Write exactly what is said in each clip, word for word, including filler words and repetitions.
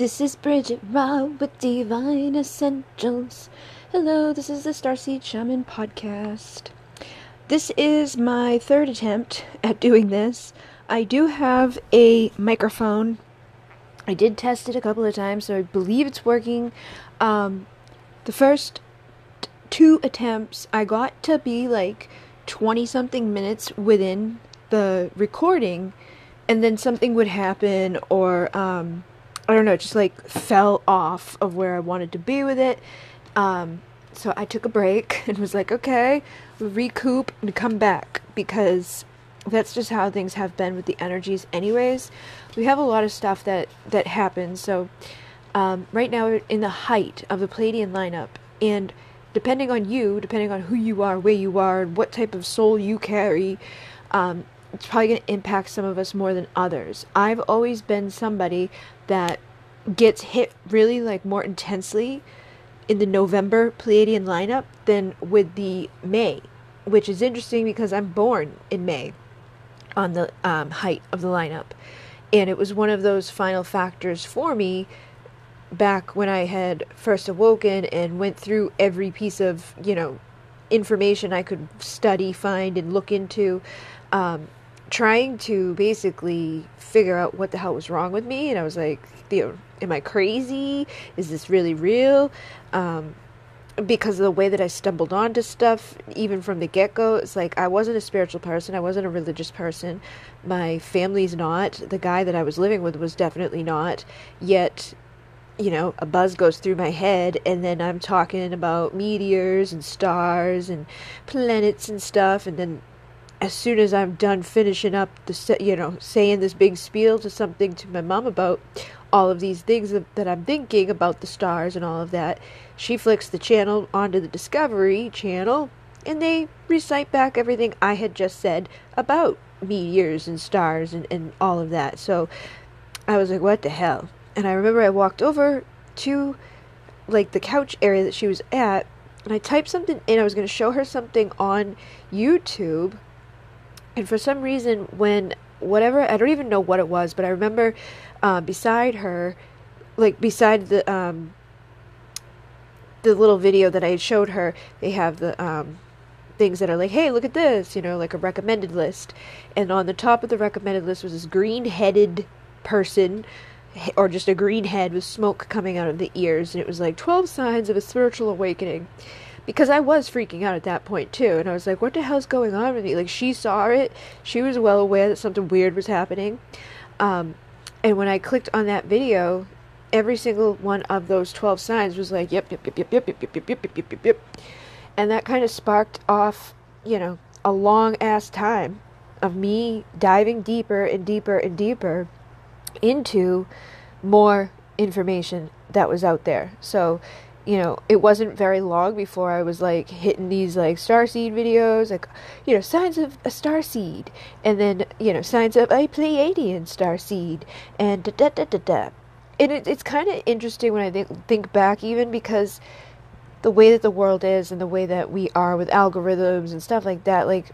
This is Bridget Rau with Divine Essentials. Hello, this is the Starseed Shaman Podcast. This is my third attempt at doing this. I do have a microphone. I did test it a couple of times, so I believe it's working. Um, the first t- two attempts, I got to be like twenty-something minutes within the recording, and then something would happen, or um, I don't know, it just like fell off of where I wanted to be with it. Um, so I took a break and was like, okay, recoup and come back, because that's just how things have been with the energies anyways. We have a lot of stuff that, that happens. So um, right now we're in the height of the Pleiadian lineup, and depending on you, depending on who you are, where you are, and what type of soul you carry, um, it's probably going to impact some of us more than others. I've always been somebody that gets hit really like more intensely in the November Pleiadian lineup than with the May, which is interesting because I'm born in May on the um, height of the lineup. And it was one of those final factors for me back when I had first awoken and went through every piece of, you know, information I could study, find, and look into, um, trying to basically figure out what the hell was wrong with me. And I was like, Theo, am I crazy? Is this really real? Um, because of the way that I stumbled onto stuff, even from the get-go, it's like, I wasn't a spiritual person, I wasn't a religious person, my family's not, the guy that I was living with was definitely not, yet, you know, a buzz goes through my head, and then I'm talking about meteors, and stars, and planets, and stuff, and then as soon as I'm done finishing up the, you know, saying this big spiel to something to my mom about all of these things that I'm thinking about the stars and all of that, she flicks the channel onto the Discovery Channel, and they recite back everything I had just said about meteors and stars and, and all of that. So I was like, what the hell? And I remember I walked over to like the couch area that she was at, and I typed something in. I was going to show her something on YouTube. And for some reason, when, whatever, I don't even know what it was, but I remember uh, beside her, like beside the um, the little video that I had showed her, they have the um, things that are like, hey, look at this, you know, like a recommended list. And on the top of the recommended list was this green-headed person, or just a green head with smoke coming out of the ears. And it was like twelve signs of a spiritual awakening. Because I was freaking out at that point, too. And I was like, what the hell's going on with me? Like, she saw it. She was well aware that something weird was happening. Um, and when I clicked on that video, every single one of those twelve signs was like, yep, yep, yep, yep, yep, yep, yep, yep, yep, yep, yep, yep. And that kind of sparked off, you know, a long-ass time of me diving deeper and deeper and deeper into more information that was out there. So, you know, it wasn't very long before I was, like, hitting these, like, starseed videos, like, you know, signs of a starseed, and then, you know, signs of a Pleiadian starseed, and da-da-da-da-da. And it, it's kind of interesting when I think, think back, even, because the way that the world is and the way that we are with algorithms and stuff like that, like,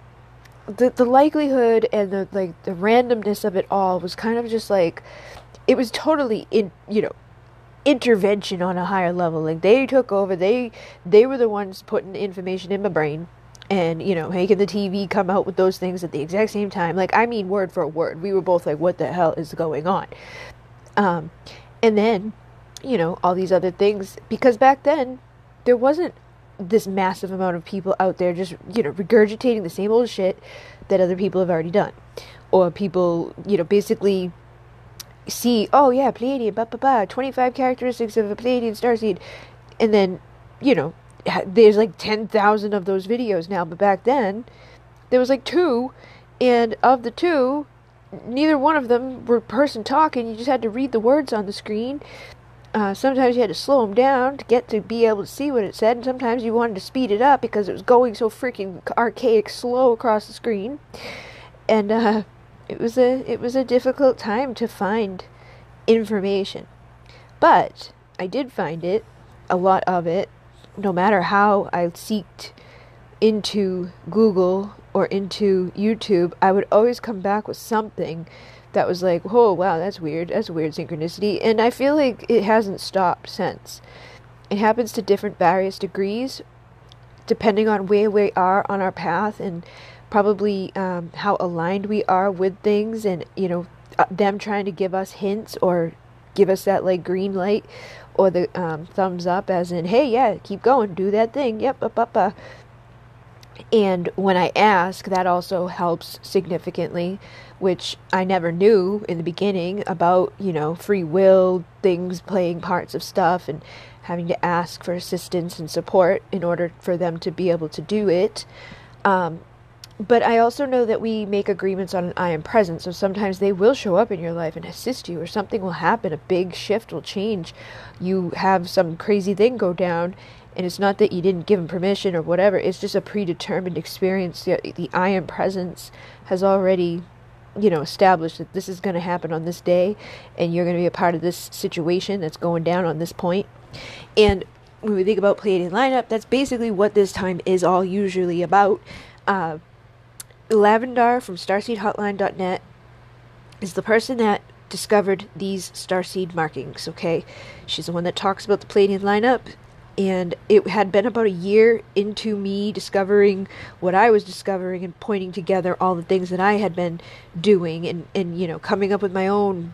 the, the likelihood and, the like, the randomness of it all was kind of just, like, it was totally, in you know, intervention on a higher level. Like, they took over, they they were the ones putting information in my brain, and, you know, making the T V come out with those things at the exact same time. Like, I mean, word for word, we were both like, what the hell is going on? Um and then, you know, all these other things, because back then there wasn't this massive amount of people out there just, you know, regurgitating the same old shit that other people have already done, or people, you know, basically see, oh yeah, Pleiadian, blah blah blah, twenty-five characteristics of a Pleiadian starseed, and then, you know, there's like ten thousand of those videos now, but back then, there was like two, and of the two, neither one of them were person talking. You just had to read the words on the screen. Uh, sometimes you had to slow them down to get to be able to see what it said, and sometimes you wanted to speed it up because it was going so freaking archaic slow across the screen, and, uh, It was a it was a difficult time to find information, but I did find it, a lot of it, no matter how I seeked into Google or into YouTube, I would always come back with something that was like, oh, wow, that's weird. That's weird synchronicity. And I feel like it hasn't stopped since. It happens to different various degrees, depending on where we are on our path and probably um, how aligned we are with things and, you know, them trying to give us hints or give us that, like, green light or the um, thumbs up as in, hey, yeah, keep going, do that thing. Yep, up, up, up. And when I ask, that also helps significantly, which I never knew in the beginning about, you know, free will, things playing parts of stuff and having to ask for assistance and support in order for them to be able to do it. Um, but I also know that we make agreements on an I am present, so sometimes they will show up in your life and assist you, or something will happen, a big shift will change. You have some crazy thing go down, and it's not that you didn't give them permission or whatever. It's just a predetermined experience. The, the I am presence has already, you know, established that this is going to happen on this day. And you're going to be a part of this situation that's going down on this point. And when we think about Pleiadian lineup, that's basically what this time is all usually about. Uh, Lavender from Starseed Hotline dot net is the person that discovered these starseed markings, okay? She's the one that talks about the Pleiadian lineup. And it had been about a year into me discovering what I was discovering and pointing together all the things that I had been doing and, and you know, coming up with my own,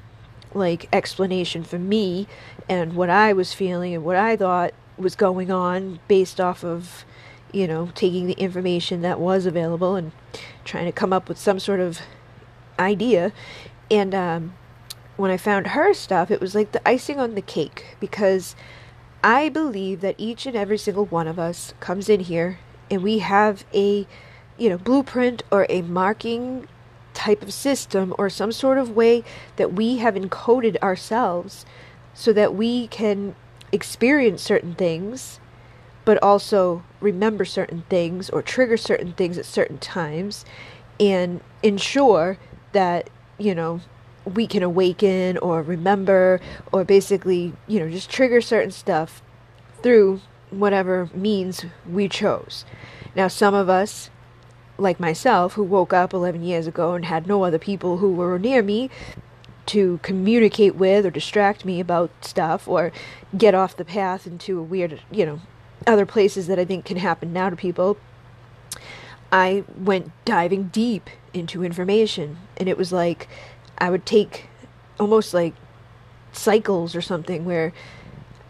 like, explanation for me and what I was feeling and what I thought was going on based off of, you know, taking the information that was available and trying to come up with some sort of idea. And um, when I found her stuff, it was like the icing on the cake, because I believe that each and every single one of us comes in here and we have a, you know, blueprint or a marking type of system or some sort of way that we have encoded ourselves so that we can experience certain things, but also remember certain things or trigger certain things at certain times and ensure that, you know, we can awaken or remember or basically, you know, just trigger certain stuff through whatever means we chose. Now, some of us, like myself, who woke up eleven years ago and had no other people who were near me to communicate with or distract me about stuff or get off the path into a weird, you know, other places that I think can happen now to people, I went diving deep into information. And it was like I would take almost like cycles or something where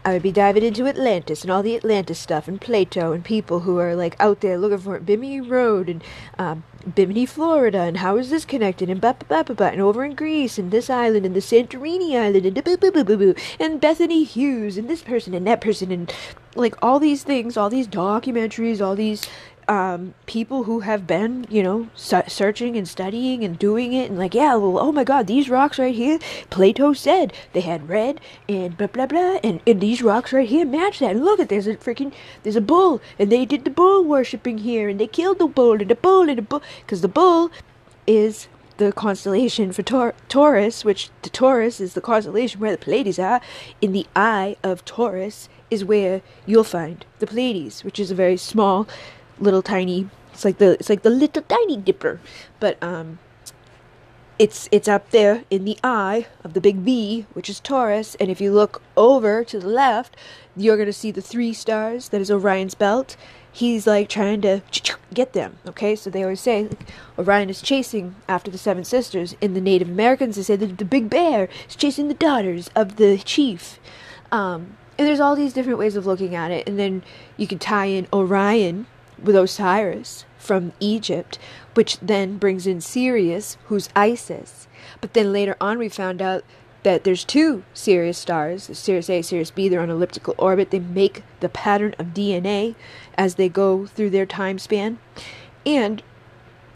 I would be diving into Atlantis and all the Atlantis stuff and Plato and people who are like out there looking for it. Bimini Road and um, Bimini, Florida, and how is this connected, and ba ba ba ba ba, and over in Greece and this island and the Santorini island and boo boo boo boo boo and Bethany Hughes and this person and that person and like all these things, all these documentaries, all these Um, people who have been, you know, su- searching and studying and doing it and like, yeah, well, oh my God, these rocks right here, Plato said they had red and blah, blah, blah, and, and these rocks right here match that. And look, at there's a freaking, there's a bull, and they did the bull worshipping here, and they killed the bull, and the bull, and the bull, because the bull is the constellation for Tor- Taurus, which the Taurus is the constellation where the Pleiades are. In the eye of Taurus is where you'll find the Pleiades, which is a very small, little tiny, it's like the it's like the little tiny dipper, but um it's it's up there in the eye of the big V, which is Taurus. And if you look over to the left, you're going to see the three stars that is Orion's belt. He's like trying to get them, okay? So they always say like, Orion is chasing after the seven sisters. In the Native Americans, they say that the big bear is chasing the daughters of the chief. Um and there's all these different ways of looking at it, and then you can tie in Orion with Osiris from Egypt, which then brings in Sirius, who's Isis. But then later on we found out that there's two Sirius stars, Sirius A, Sirius B. They're on elliptical orbit. They make the pattern of D N A as they go through their time span. And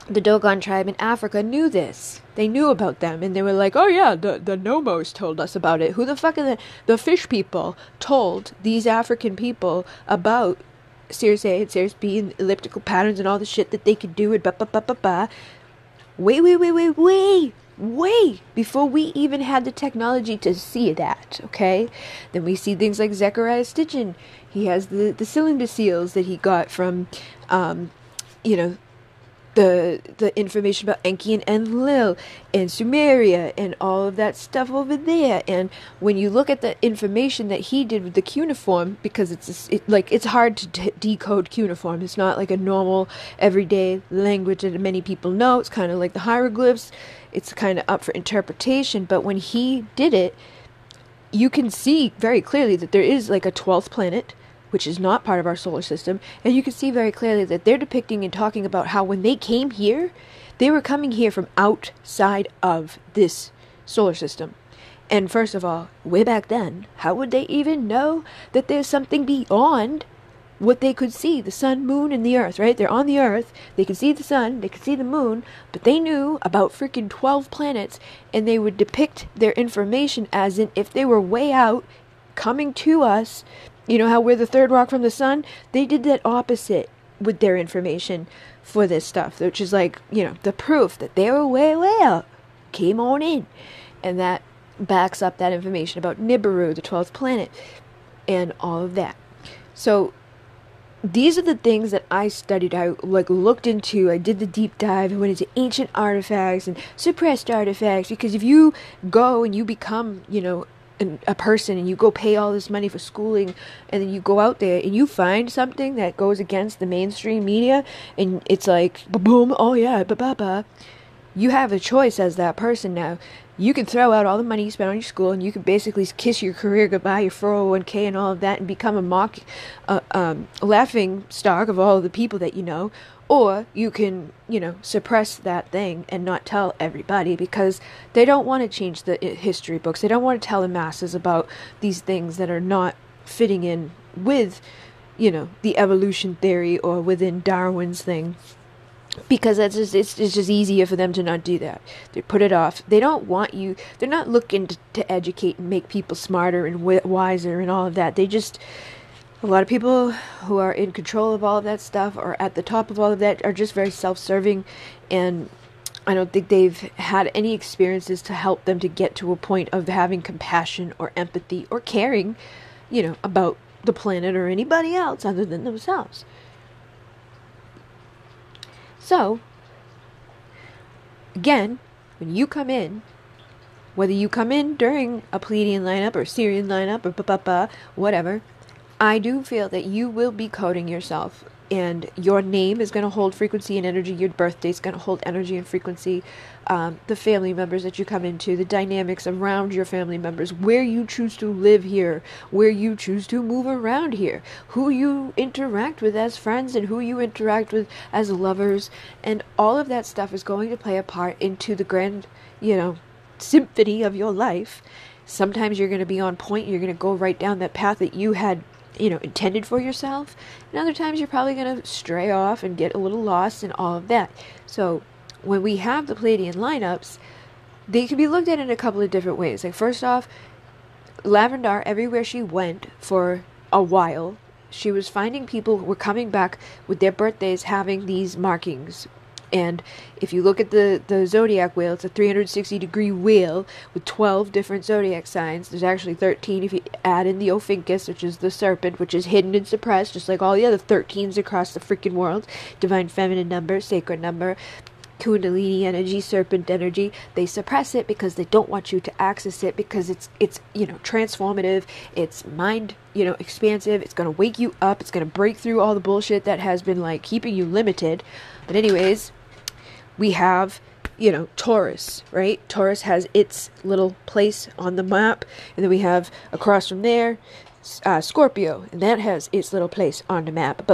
the Dogon tribe in Africa knew this. They knew about them, and they were like, oh yeah, the, the Nommos told us about it. Who the fuck are the, the fish people told these African people about Sirius A and Sirius B and elliptical patterns and all the shit that they could do and ba ba ba ba ba. Way, way, way, way, way, way before we even had the technology to see that, okay? Then we see things like Zecharia Sitchin. He has the, the cylinder seals that he got from, um, you know, the the information about Enki and Enlil and Sumeria and all of that stuff over there. And when you look at the information that he did with the cuneiform, because it's it, like it's hard to d decode cuneiform. It's not like a normal everyday language that many people know. It's kind of like the hieroglyphs. It's kind of up for interpretation. But when he did it, you can see very clearly that there is like a twelfth planet, which is not part of our solar system, and you can see very clearly that they're depicting and talking about how when they came here, they were coming here from outside of this solar system. And first of all, way back then, how would they even know that there's something beyond what they could see? The sun, moon, and the earth, right? They're on the earth, they could see the sun, they could see the moon, but they knew about freaking twelve planets, and they would depict their information as in if they were way out, coming to us. You know how we're the third rock from the sun? They did that opposite with their information for this stuff, which is like, you know, the proof that they were way, way out. Came on in. And that backs up that information about Nibiru, the twelfth planet, and all of that. So these are the things that I studied. I like looked into, I did the deep dive, I went into ancient artifacts and suppressed artifacts, because if you go and you become, you know, a person and you go pay all this money for schooling and then you go out there and you find something that goes against the mainstream media and it's like boom, oh yeah, ba ba ba, you have a choice as that person now. You can throw out all the money you spent on your school and you can basically kiss your career goodbye, your four oh one K and all of that, and become a mock uh, um, laughing stock of all of the people that you know. Or you can, you know, suppress that thing and not tell everybody, because they don't want to change the history books. They don't want to tell the masses about these things that are not fitting in with, you know, the evolution theory or within Darwin's thing. Because that's just, it's, it's just easier for them to not do that. They put it off. They don't want you. They're not looking to, to educate and make people smarter and w wiser and all of that. They just, a lot of people who are in control of all of that stuff or at the top of all of that are just very self-serving. And I don't think they've had any experiences to help them to get to a point of having compassion or empathy or caring, you know, about the planet or anybody else other than themselves. So, again, when you come in, whether you come in during a Pleiadian lineup or Sirian lineup or ba-ba-ba, whatever, I do feel that you will be coding yourself, and your name is going to hold frequency and energy, your birthday is going to hold energy and frequency, um, the family members that you come into, the dynamics around your family members, where you choose to live here, where you choose to move around here, who you interact with as friends and who you interact with as lovers, and all of that stuff is going to play a part into the grand, you know, symphony of your life. Sometimes you're going to be on point, you're going to go right down that path that you had, you know, intended for yourself, and other times you're probably going to stray off and get a little lost and all of that. So when we have the Pleiadian lineups, they can be looked at in a couple of different ways. Like, first off, Lavender, everywhere she went for a while, she was finding people who were coming back with their birthdays having these markings. And if you look at the, the zodiac wheel, it's a three hundred sixty degree wheel with twelve different zodiac signs. There's actually thirteen if you add in the Ophiuchus, which is the serpent, which is hidden and suppressed, just like all the other thirteens across the freaking world. Divine feminine number, sacred number, Kundalini energy, serpent energy. They suppress it because they don't want you to access it, because it's, it's, you know, transformative, it's mind, you know, expansive, it's going to wake you up, it's going to break through all the bullshit that has been, like, keeping you limited. But anyways, we have, you know, Taurus, right? Taurus has its little place on the map. And then we have, across from there, uh, Scorpio. And that has its little place on the map.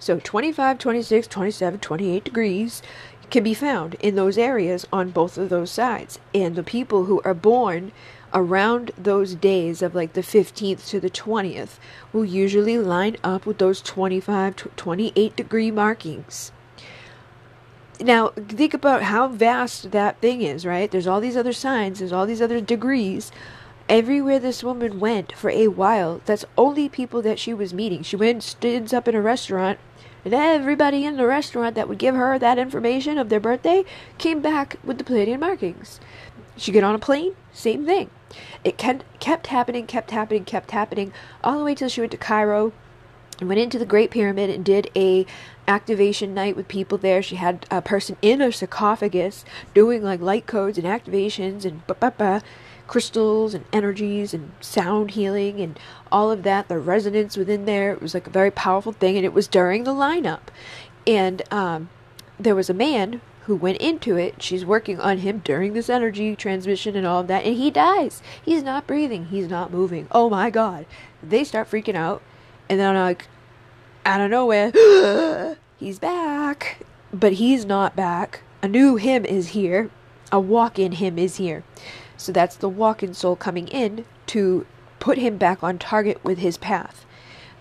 So twenty-five, twenty-six, twenty-seven, twenty-eight degrees can be found in those areas on both of those sides. And the people who are born around those days of like the fifteenth to the twentieth will usually line up with those twenty-five, twenty-eight degree markings. Now, think about how vast that thing is, right? There's all these other signs. There's all these other degrees. Everywhere this woman went for a while, that's only people that she was meeting. She went and stands up in a restaurant, and everybody in the restaurant that would give her that information of their birthday came back with the Pleiadian markings. She got on a plane, same thing. It kept happening, kept happening, kept happening, all the way till she went to Cairo. and went into the Great Pyramid and did a activation night with people there. She had a person in a sarcophagus doing like light codes and activations and ba ba ba, crystals and energies and sound healing and all of that, the resonance within there. It was like a very powerful thing, and it was during the lineup. And um, there was a man who went into it. She's working on him during this energy transmission and all of that, and he dies. He's not breathing. He's not moving. Oh my God. They start freaking out, and then I'm like, out of nowhere, he's back. But he's not back. A new him is here. A walk-in him is here. So that's the walk-in soul coming in to put him back on target with his path.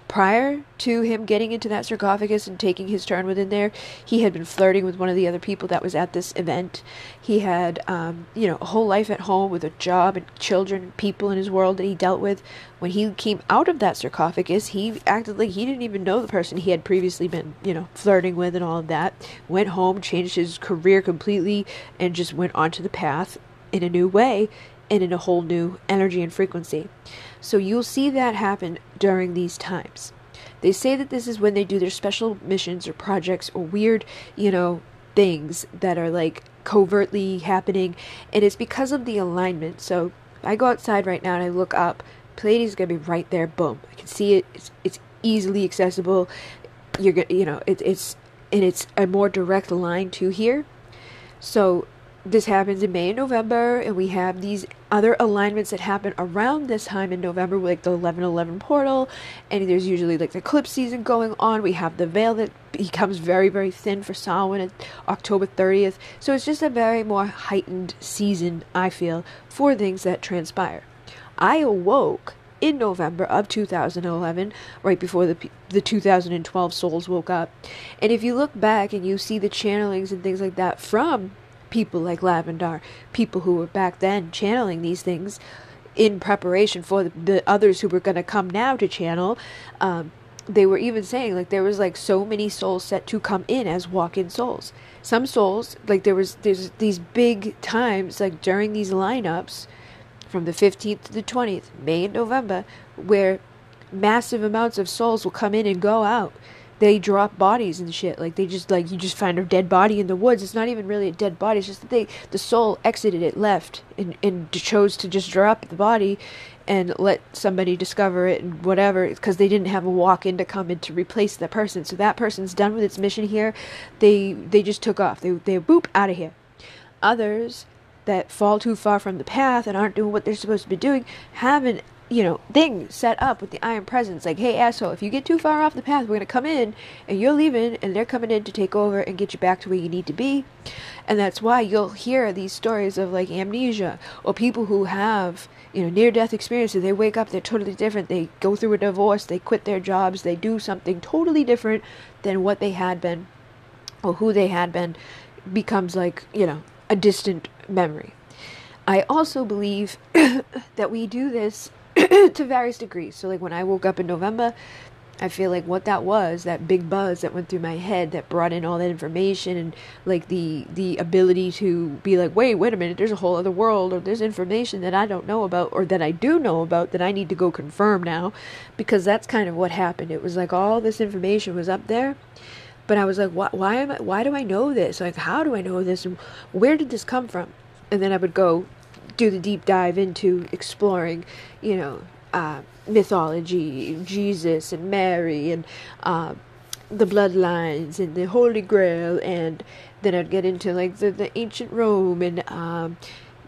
Prior to him getting into that sarcophagus and taking his turn within there, he had been flirting with one of the other people that was at this event. He had, um, you know, a whole life at home with a job and children and people in his world that he dealt with. When he came out of that sarcophagus, he acted like he didn't even know the person he had previously been, you know, flirting with and all of that. Went home, changed his career completely, and just went onto the path in a new way and in a whole new energy and frequency. So you'll see that happen during these times. They say that this is when they do their special missions or projects or weird, you know, things that are like covertly happening. And it's because of the alignment. So if I go outside right now and I look up, Pleiades is going to be right there. Boom. I can see it. It's, it's easily accessible. You're going to, you know, it, it's, and it's a more direct line to here. So this happens in May and November, and we have these other alignments that happen around this time in November, like the eleven eleven portal, and there's usually like the eclipse season going on. We have the veil that becomes very, very thin for Samhain at October thirtieth. So it's just a very more heightened season, I feel, for things that transpire. I awoke in November of two thousand eleven, right before the the two thousand twelve souls woke up. And if you look back and you see the channelings and things like that from people like Lavender, people who were back then channeling these things in preparation for the, the others who were going to come now to channel, um, they were even saying like there was like so many souls set to come in as walk-in souls. Some souls, like there was there's these big times like during these lineups from the fifteenth to the twentieth, May and November, where massive amounts of souls will come in and go out. They drop bodies and shit. Like, they just, like, you just find a dead body in the woods. It's not even really a dead body. It's just that they, the soul exited it, left, and, and chose to just drop the body and let somebody discover it and whatever, because they didn't have a walk-in to come in to replace that person. So that person's done with its mission here. They they just took off. They, they boop, out of here. Others that fall too far from the path and aren't doing what they're supposed to be doing have an, you know, thing set up with the iron presence, like, hey asshole, if you get too far off the path, we're gonna come in and you're leaving, and they're coming in to take over and get you back to where you need to be. And that's why you'll hear these stories of like amnesia, or people who have, you know, near-death experiences. They wake up, they're totally different, they go through a divorce, they quit their jobs, they do something totally different than what they had been or who they had been, becomes like, you know, a distant memory. I also believe that we do this to various degrees. So like when I woke up in November, I feel like what that was, that big buzz that went through my head that brought in all that information and like the the ability to be like, wait, wait a minute, there's a whole other world, or there's information that I don't know about, or that I do know about that I need to go confirm now, because that's kind of what happened. It was like all this information was up there, but I was like, why, why am I, why do I know this? Like, how do I know this? And where did this come from? And then I would go do the deep dive into exploring, you know, uh, mythology, Jesus and Mary, and uh, the bloodlines and the Holy Grail, and then I'd get into like the, the ancient Rome, and um,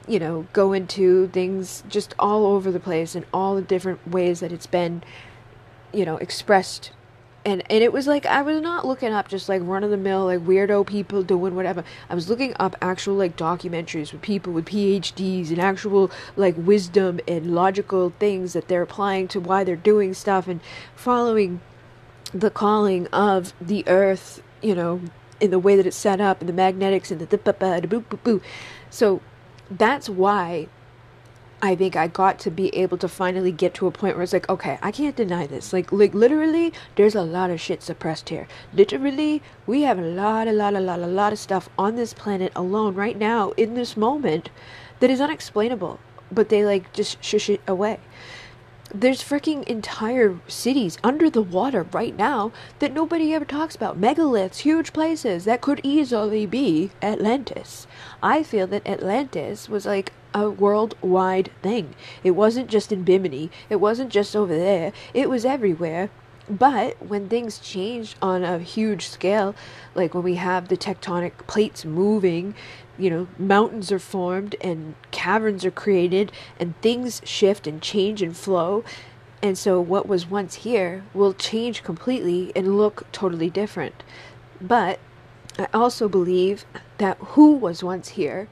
you know, go into things just all over the place and all the different ways that it's been, you know, expressed. And and it was like, I was not looking up just like run-of-the-mill, like weirdo people doing whatever. I was looking up actual like documentaries with people with P H Ds and actual like wisdom and logical things that they're applying to why they're doing stuff, and following the calling of the earth, you know, in the way that it's set up, and the magnetics and the da-ba-ba-da-boo-boo-boo. So that's why I think I got to be able to finally get to a point where it's like, okay, I can't deny this. Like, like literally, there's a lot of shit suppressed here. Literally, we have a lot, a lot, a lot, a lot of stuff on this planet alone right now in this moment that is unexplainable. But they like just shush it away. There's freaking entire cities under the water right now that nobody ever talks about. Megaliths, huge places that could easily be Atlantis. I feel that Atlantis was like a worldwide thing. It wasn't just in Bimini. It wasn't just over there. It was everywhere. But when things change on a huge scale, like when we have the tectonic plates moving, you know, mountains are formed and caverns are created and things shift and change and flow. And so what was once here will change completely and look totally different. But I also believe that who was once here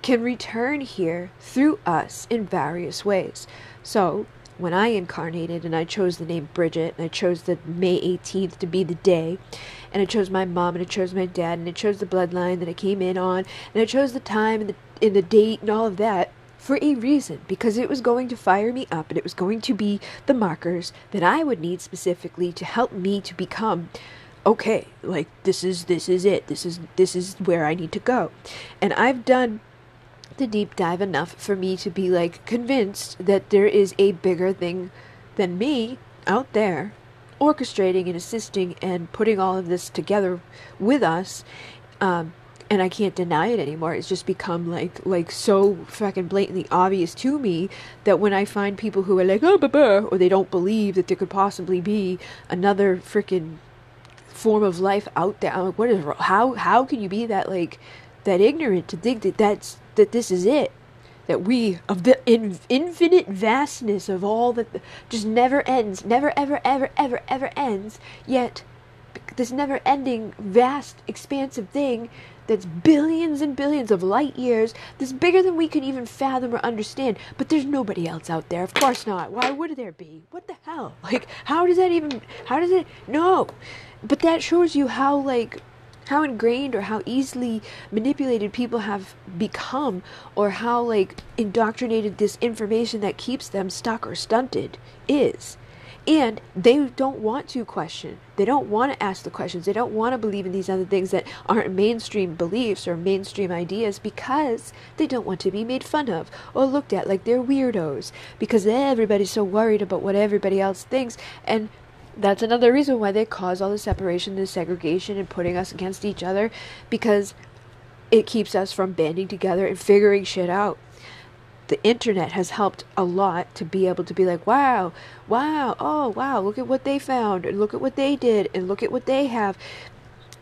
can return here through us in various ways. So when I incarnated and I chose the name Bridget, and I chose the May eighteenth to be the day, and I chose my mom, and I chose my dad, and I chose the bloodline that I came in on, and I chose the time and the, and the date and all of that for a reason, because it was going to fire me up, and it was going to be the markers that I would need specifically to help me to become, okay, like, this is, this is it, this is, this is where I need to go. And I've done the deep dive enough for me to be like convinced that there is a bigger thing than me out there orchestrating and assisting and putting all of this together with us, um and I can't deny it anymore. It's just become like like so fucking blatantly obvious to me that when I find people who are like, oh, bah-bah, or they don't believe that there could possibly be another freaking form of life out there, I'm like, what is how how can you be that like that ignorant to think that that's that this is it, that we, of the in, infinite vastness of all that just never ends, never, ever, ever, ever, ever ends, yet this never-ending, vast, expansive thing that's billions and billions of light years, that's bigger than we can even fathom or understand, but there's nobody else out there. Of course not. Why would there be? What the hell? Like, how does that even, how does it, no. But that shows you how, like, how ingrained or how easily manipulated people have become, or how like indoctrinated this information that keeps them stuck or stunted is. And they don't want to question. They don't want to ask the questions. They don't want to believe in these other things that aren't mainstream beliefs or mainstream ideas, because they don't want to be made fun of or looked at like they're weirdos, because everybody's so worried about what everybody else thinks. And that's another reason why they cause all the separation and segregation and putting us against each other, because it keeps us from banding together and figuring shit out. The internet has helped a lot to be able to be like, wow, wow, oh, wow, look at what they found, and look at what they did, and look at what they have,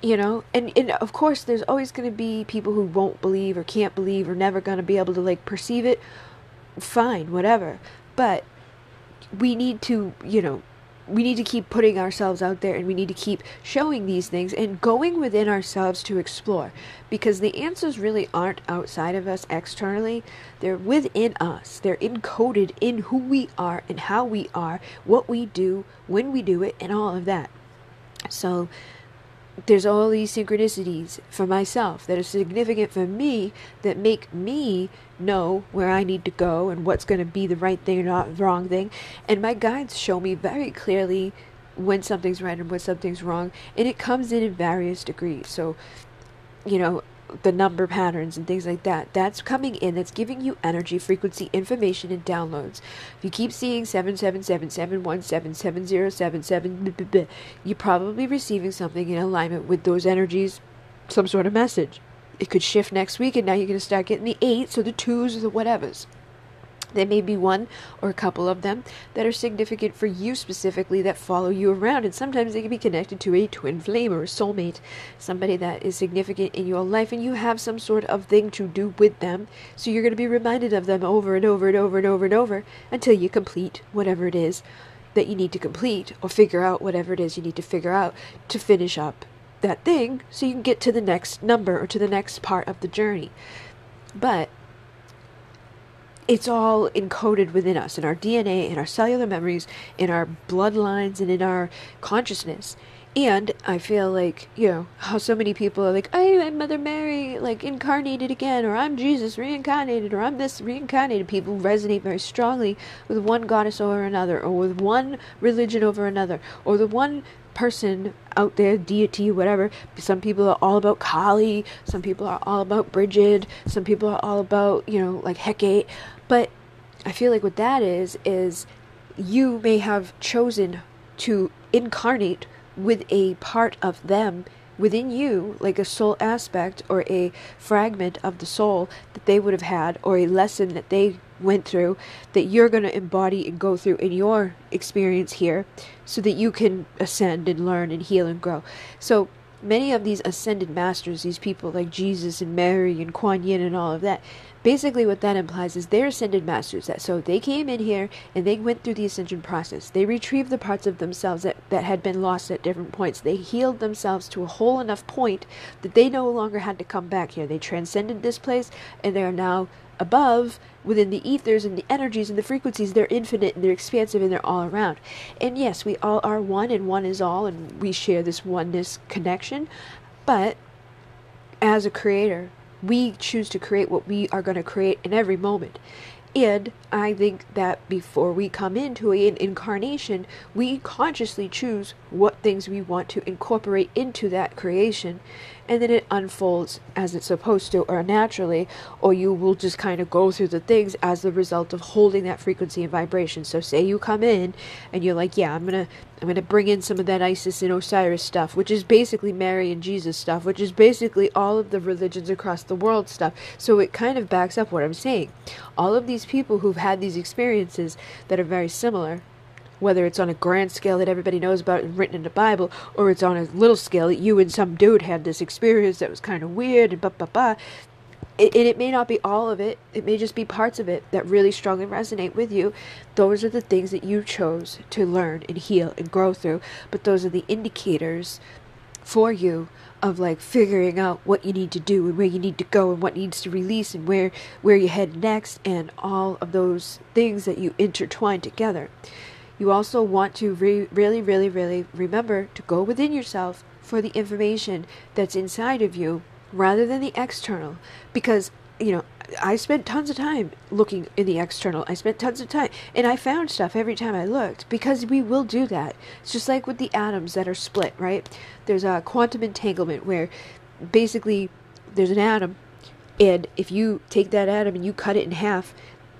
you know? And, and of course, there's always going to be people who won't believe or can't believe or never going to be able to, like, perceive it. Fine, whatever. But we need to, you know, we need to keep putting ourselves out there, and we need to keep showing these things and going within ourselves to explore, because the answers really aren't outside of us externally. They're within us. They're encoded in who we are and how we are, what we do, when we do it, and all of that. So there's all these synchronicities for myself that are significant for me, that make me know where I need to go and what's going to be the right thing or not the wrong thing. And my guides show me very clearly when something's right and when something's wrong. And it comes in in various degrees. So, you know, the number patterns and things like that, that's coming in, that's giving you energy, frequency, information, and downloads. If you keep seeing seven seven seven, seven one seven, seven zero seven seven, you're probably receiving something in alignment with those energies, some sort of message. It could shift next week, and now you're going to start getting the eights or the twos or the whatevers. There may be one or a couple of them that are significant for you specifically, that follow you around. And sometimes they can be connected to a twin flame or a soulmate, somebody that is significant in your life, and you have some sort of thing to do with them. So you're going to be reminded of them over and over and over and over and over until you complete whatever it is that you need to complete, or figure out whatever it is you need to figure out to finish up that thing so you can get to the next number or to the next part of the journey. But it's all encoded within us, in our D N A, in our cellular memories, in our bloodlines, and in our consciousness. And I feel like, you know, how so many people are like, oh, I'm Mother Mary, like, incarnated again, or I'm Jesus reincarnated, or I'm this reincarnated. People resonate very strongly with one goddess over another, or with one religion over another, or the one person out there, deity, whatever. Some people are all about Kali, some people are all about Bridget, some people are all about, you know, like Hecate. But I feel like what that is, is you may have chosen to incarnate with a part of them within you, like a soul aspect or a fragment of the soul that they would have had, or a lesson that they went through that you're going to embody and go through in your experience here so that you can ascend and learn and heal and grow. So many of these ascended masters, these people like Jesus and Mary and Kuan Yin and all of that, basically what that implies is they're ascended masters. That so they came in here and they went through the ascension process. They retrieved the parts of themselves that, that had been lost at different points. They healed themselves to a whole enough point that they no longer had to come back here. They transcended this place and they are now above, within the ethers and the energies and the frequencies. They're infinite and they're expansive and they're all around. And yes, we all are one and one is all, and we share this oneness connection. But as a creator, we choose to create what we are going to create in every moment. And I think that before we come into an incarnation, we consciously choose what things we want to incorporate into that creation, and then it unfolds as it's supposed to, or naturally, or you will just kind of go through the things as the result of holding that frequency and vibration. So say you come in and you're like, yeah, I'm gonna I'm gonna bring in some of that Isis and Osiris stuff, which is basically Mary and Jesus stuff, which is basically all of the religions across the world stuff. So it kind of backs up what I'm saying. All of these people who've had these experiences that are very similar, whether it's on a grand scale that everybody knows about and written in the Bible, or it's on a little scale that you and some dude had this experience that was kind of weird and blah blah blah, it, and it may not be all of it, it may just be parts of it that really strongly resonate with you. Those are the things that you chose to learn and heal and grow through, but those are the indicators for you of like figuring out what you need to do and where you need to go and what needs to release and where where you head next, and all of those things that you intertwine together. You also want to re- really really really remember to go within yourself for the information that's inside of you rather than the external, because you know, I spent tons of time looking in the external. I spent tons of time, and I found stuff every time I looked, because we will do that. It's just like with the atoms that are split, right? There's a quantum entanglement where basically there's an atom, and if you take that atom and you cut it in half,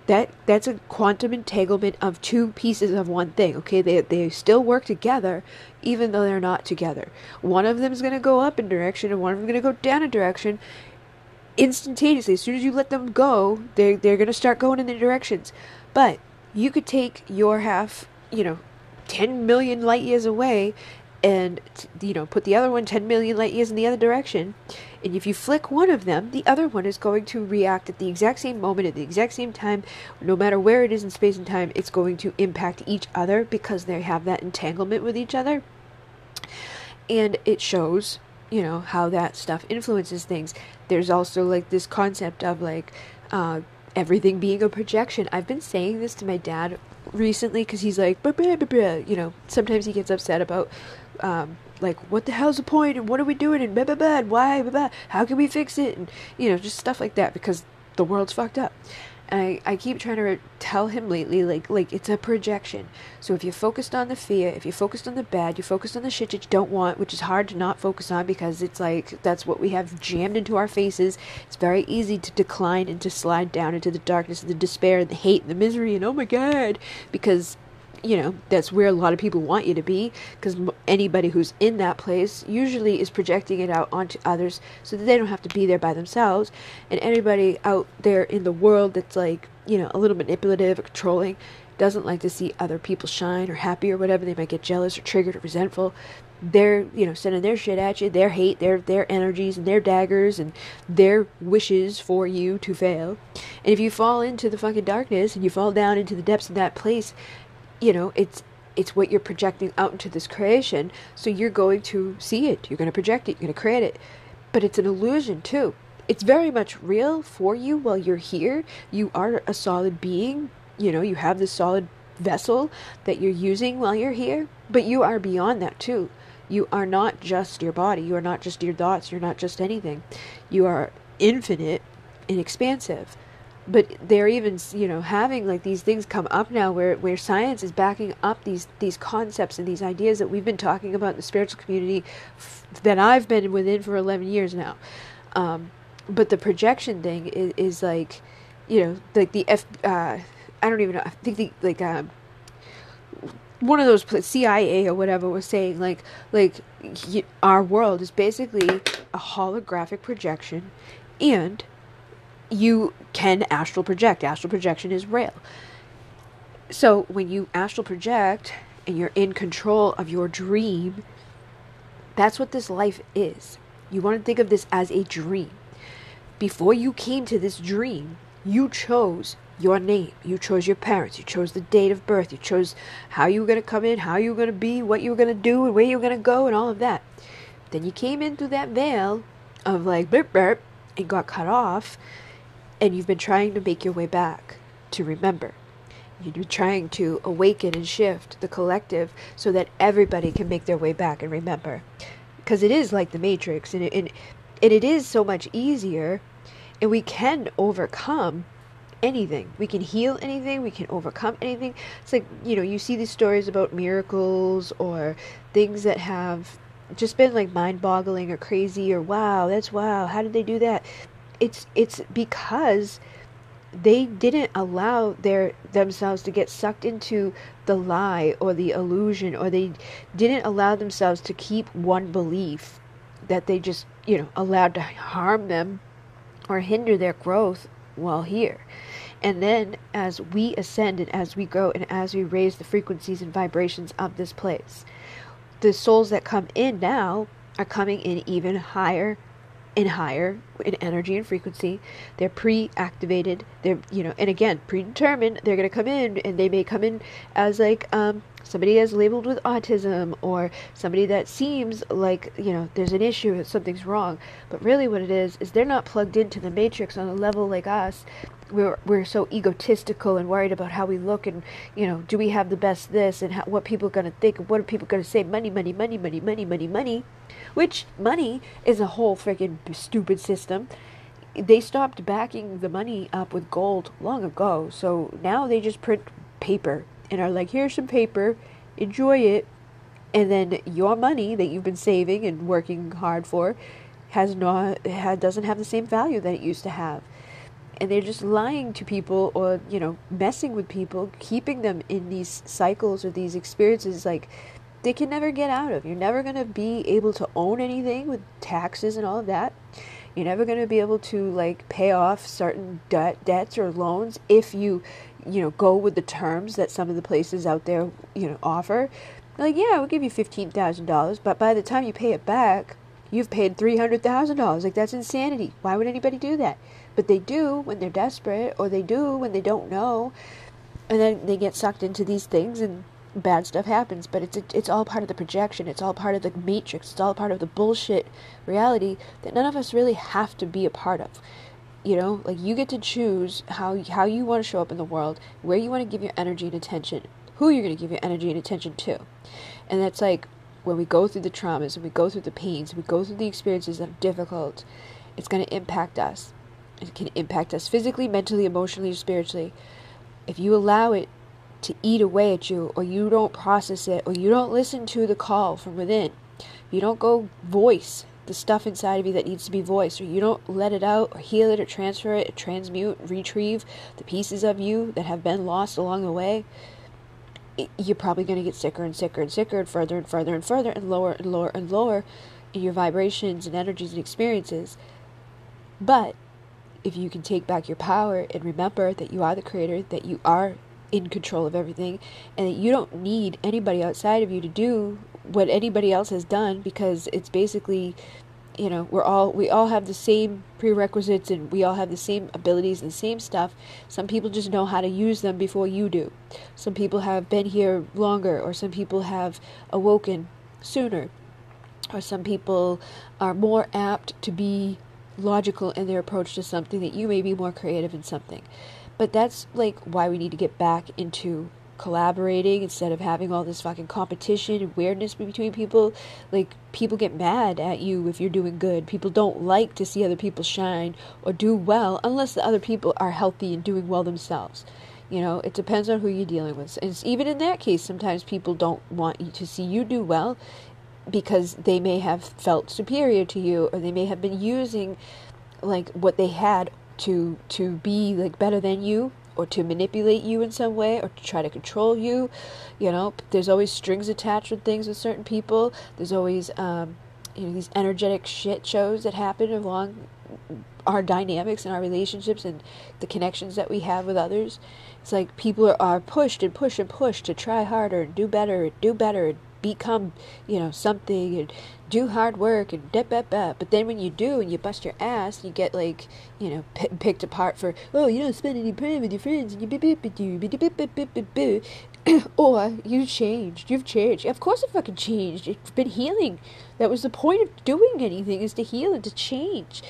that that's a quantum entanglement of two pieces of one thing, okay? They they still work together, even though they're not together. One of them is going to go up in direction, and one of them is going to go down in direction. Instantaneously, as soon as you let them go, they're, they're going to start going in their directions. But you could take your half, you know, ten million light years away and, you know, put the other one ten million light years in the other direction. And if you flick one of them, the other one is going to react at the exact same moment, at the exact same time. No matter where it is in space and time, it's going to impact each other because they have that entanglement with each other. And it shows, you know, how that stuff influences things. There's also like this concept of like uh, everything being a projection. I've been saying this to my dad recently because he's like, bah, bah, bah, bah. You know, sometimes he gets upset about um, like, what the hell's the point and what are we doing and blah, blah, blah, and why, blah, blah, how can we fix it? And, you know, just stuff like that because the world's fucked up. And I, I keep trying to re- tell him lately, like, like it's a projection. So if you're focused on the fear, if you're focused on the bad, you're focused on the shit that you don't want, which is hard to not focus on because it's like, that's what we have jammed into our faces. It's very easy to decline and to slide down into the darkness and the despair and the hate and the misery and oh my God, because, you know, that's where a lot of people want you to be, because anybody who's in that place usually is projecting it out onto others so that they don't have to be there by themselves. And anybody out there in the world that's like, you know, a little manipulative or controlling doesn't like to see other people shine or happy or whatever. They might get jealous or triggered or resentful. They're, you know, sending their shit at you, their hate, their their energies and their daggers and their wishes for you to fail. And if you fall into the fucking darkness and you fall down into the depths of that place, you know, it's it's what you're projecting out into this creation. So you're going to see it. You're going to project it. You're going to create it. But it's an illusion, too. It's very much real for you while you're here. You are a solid being. You know, you have this solid vessel that you're using while you're here. But you are beyond that, too. You are not just your body. You are not just your thoughts. You're not just anything. You are infinite and expansive. But they're even, you know, having like these things come up now where, where science is backing up these, these concepts and these ideas that we've been talking about in the spiritual community f- that I've been within for eleven years now. Um, but the projection thing is, is like, you know, like the F, uh, I don't even know, I think the, like, um, one of those C I A or whatever was saying, like, like he, our world is basically a holographic projection, and you can astral project. Astral projection is real. So when you astral project and you're in control of your dream, that's what this life is. You want to think of this as a dream. Before you came to this dream, you chose your name, you chose your parents, you chose the date of birth, you chose how you were going to come in, how you were going to be, what you were going to do, and where you were going to go, and all of that. Then you came in through that veil of like burp burp and got cut off, and you've been trying to make your way back to remember. You've been trying to awaken and shift the collective so that everybody can make their way back and remember, because it is like the Matrix, and it, and, and it is so much easier, and we can overcome anything. We can heal anything. We can overcome anything. It's like, you know, you see these stories about miracles or things that have just been like mind-boggling or crazy or wow, that's wow. How did they do that? It's it's because they didn't allow their themselves to get sucked into the lie or the illusion, or they didn't allow themselves to keep one belief that they just, you know, allowed to harm them or hinder their growth while here. And then as we ascend and as we grow and as we raise the frequencies and vibrations of this place, the souls that come in now are coming in even higher and higher in energy and frequency. They're pre-activated. They're, you know, and again, predetermined. They're going to come in, and they may come in as like um somebody that's labeled with autism, or somebody that seems like, you know, there's an issue, something's wrong. But really what it is, is they're not plugged into the Matrix on a level like us. We're, we're so egotistical and worried about how we look and, you know, do we have the best this, and how, what people are going to think, and what are people going to say, money, money, money, money, money, money, money, which money is a whole freaking stupid system. They stopped backing the money up with gold long ago, so now they just print paper and are like, here's some paper, enjoy it, and then your money that you've been saving and working hard for has not, had, doesn't have the same value that it used to have. And they're just lying to people, or, you know, messing with people, keeping them in these cycles or these experiences like they can never get out of. You're never going to be able to own anything with taxes and all of that. You're never going to be able to, like, pay off certain debt, debts or loans if you, you know, go with the terms that some of the places out there, you know, offer. Like, yeah, we'll give you fifteen thousand dollars, but by the time you pay it back, you've paid three hundred thousand dollars. Like, that's insanity. Why would anybody do that? But they do when they're desperate, or they do when they don't know. And then they get sucked into these things and bad stuff happens. But it's it's all part of the projection. It's all part of the Matrix. It's all part of the bullshit reality that none of us really have to be a part of. You know, like, you get to choose how how you want to show up in the world, where you want to give your energy and attention, who you're going to give your energy and attention to. And that's like, when we go through the traumas and we go through the pains, we go through the experiences that are difficult, it's going to impact us. It can impact us physically, mentally, emotionally, spiritually. If you allow it to eat away at you, or you don't process it, or you don't listen to the call from within, you don't go voice the stuff inside of you that needs to be voiced, or you don't let it out, or heal it, or transfer it, or transmute, retrieve the pieces of you that have been lost along the way, you're probably going to get sicker and sicker and sicker, and further and further and further, and lower and lower and lower in your vibrations and energies and experiences. But if you can take back your power and remember that you are the creator, that you are in control of everything, and that you don't need anybody outside of you to do what anybody else has done, because it's basically, you know, we're all we all have the same prerequisites, and we all have the same abilities and the same stuff. Some people just know how to use them before you do. Some people have been here longer, or some people have awoken sooner, or some people are more apt to be logical in their approach to something, that you may be more creative in something. But that's like why we need to get back into collaborating instead of having all this fucking competition and weirdness between people. Like, people get mad at you if you're doing good. People don't like to see other people shine or do well unless the other people are healthy and doing well themselves. You know, it depends on who you're dealing with. And even in that case, sometimes people don't want you to see you do well because they may have felt superior to you, or they may have been using like what they had to to be like better than you, or to manipulate you in some way, or to try to control you. You know, there's always strings attached with things with certain people. There's always, um, you know, these energetic shit shows that happen along our dynamics and our relationships and the connections that we have with others. It's like people are, are pushed and pushed and pushed to try harder and do better and do better and become, you know, something and do hard work and da, da, da. But then when you do and you bust your ass, you get, like, you know, p- picked apart for, oh, you don't spend any time with your friends and you beep beep beep beep. Or you changed. You've changed. Of course, it fucking changed. It's been healing. That was the point of doing anything, is to heal and to change,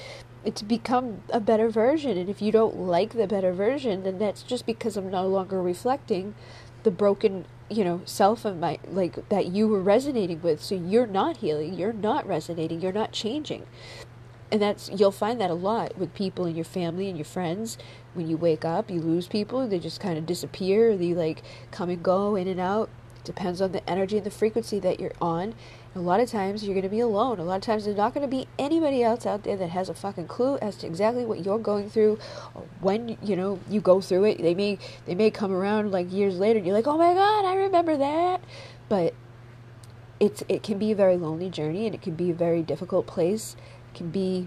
and to become a better version. And if you don't like the better version, then that's just because I'm no longer reflecting the broken, you know, self of my, like, that you were resonating with. So you're not healing. You're not resonating. You're not changing. And that's, you'll find that a lot with people in your family and your friends. When you wake up, you lose people. They just kind of disappear. They, like, come and go, in and out. It depends on the energy and the frequency that you're on. And a lot of times you're going to be alone. A lot of times there's not going to be anybody else out there that has a fucking clue as to exactly what you're going through, or when, you know, you go through it. They may, they may come around, like, years later, and you're like, oh my God, I remember that. But it's, it can be a very lonely journey, and it can be a very difficult place. Can be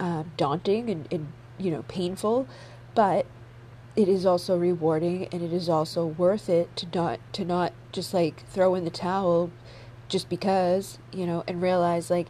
uh, daunting and, and, you know, painful, but it is also rewarding, and it is also worth it to not to not just, like, throw in the towel just because, you know, and realize, like,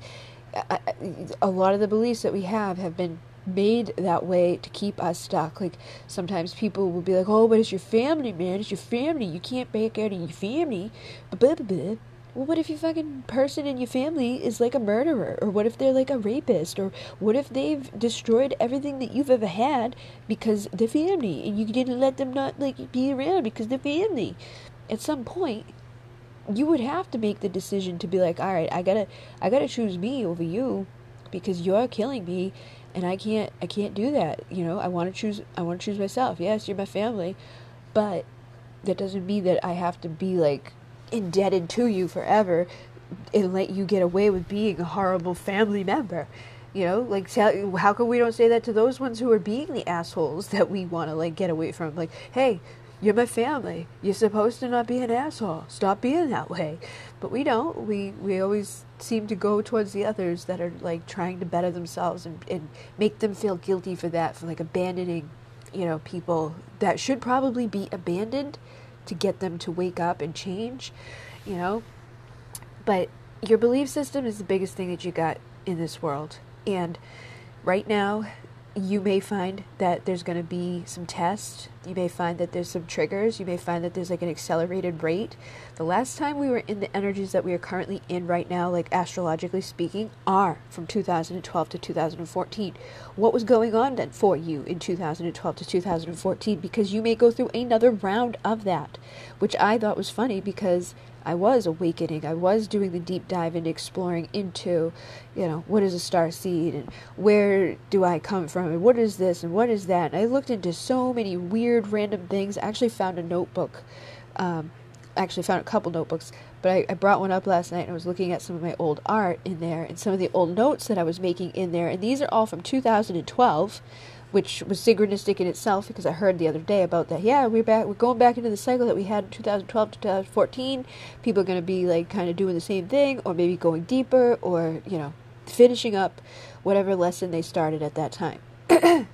I, I, a lot of the beliefs that we have have been made that way to keep us stuck. Like, sometimes people will be like, oh, but it's your family, man, it's your family, you can't back out of your family, blah, blah, blah. Well, what if your fucking person in your family is, like, a murderer? Or what if they're, like, a rapist? Or what if they've destroyed everything that you've ever had because they're family, and you didn't let them not, like, be around because they're family? At some point, you would have to make the decision to be like, all right, I gotta, I gotta choose me over you because you're killing me, and I can't, I can't do that. You know, I want to choose, I want to choose myself. Yes, you're my family, but that doesn't mean that I have to be, like, indebted to you forever and let you get away with being a horrible family member. You know, like, how come we don't say that to those ones who are being the assholes that we want to, like, get away from? Like, hey, you're my family, you're supposed to not be an asshole, stop being that way. But we don't. We we always seem to go towards the others that are, like, trying to better themselves, and, and make them feel guilty for that, for, like, abandoning, you know, people that should probably be abandoned to get them to wake up and change, you know. But your belief system is the biggest thing that you got in this world. And right now, you may find that there's going to be some tests. You may find that there's some triggers. You may find that there's, like, an accelerated rate. The last time we were in the energies that we are currently in right now, like, astrologically speaking, are from two thousand twelve to two thousand fourteen. What was going on then for you in two thousand twelve to two thousand fourteen? Because you may go through another round of that, which I thought was funny because I was awakening. I was doing the deep dive and exploring into, you know, what is a star seed and where do I come from and what is this and what is that. And I looked into so many weird, random things. I actually found a notebook. Um, I actually found a couple notebooks, but I, I brought one up last night, and I was looking at some of my old art in there and some of the old notes that I was making in there. And these are all from two thousand twelve. Which was synchronistic in itself, because I heard the other day about that. Yeah, we're back. We're going back into the cycle that we had in two thousand twelve to two thousand fourteen. People are going to be, like, kind of doing the same thing, or maybe going deeper, or, you know, finishing up whatever lesson they started at that time. And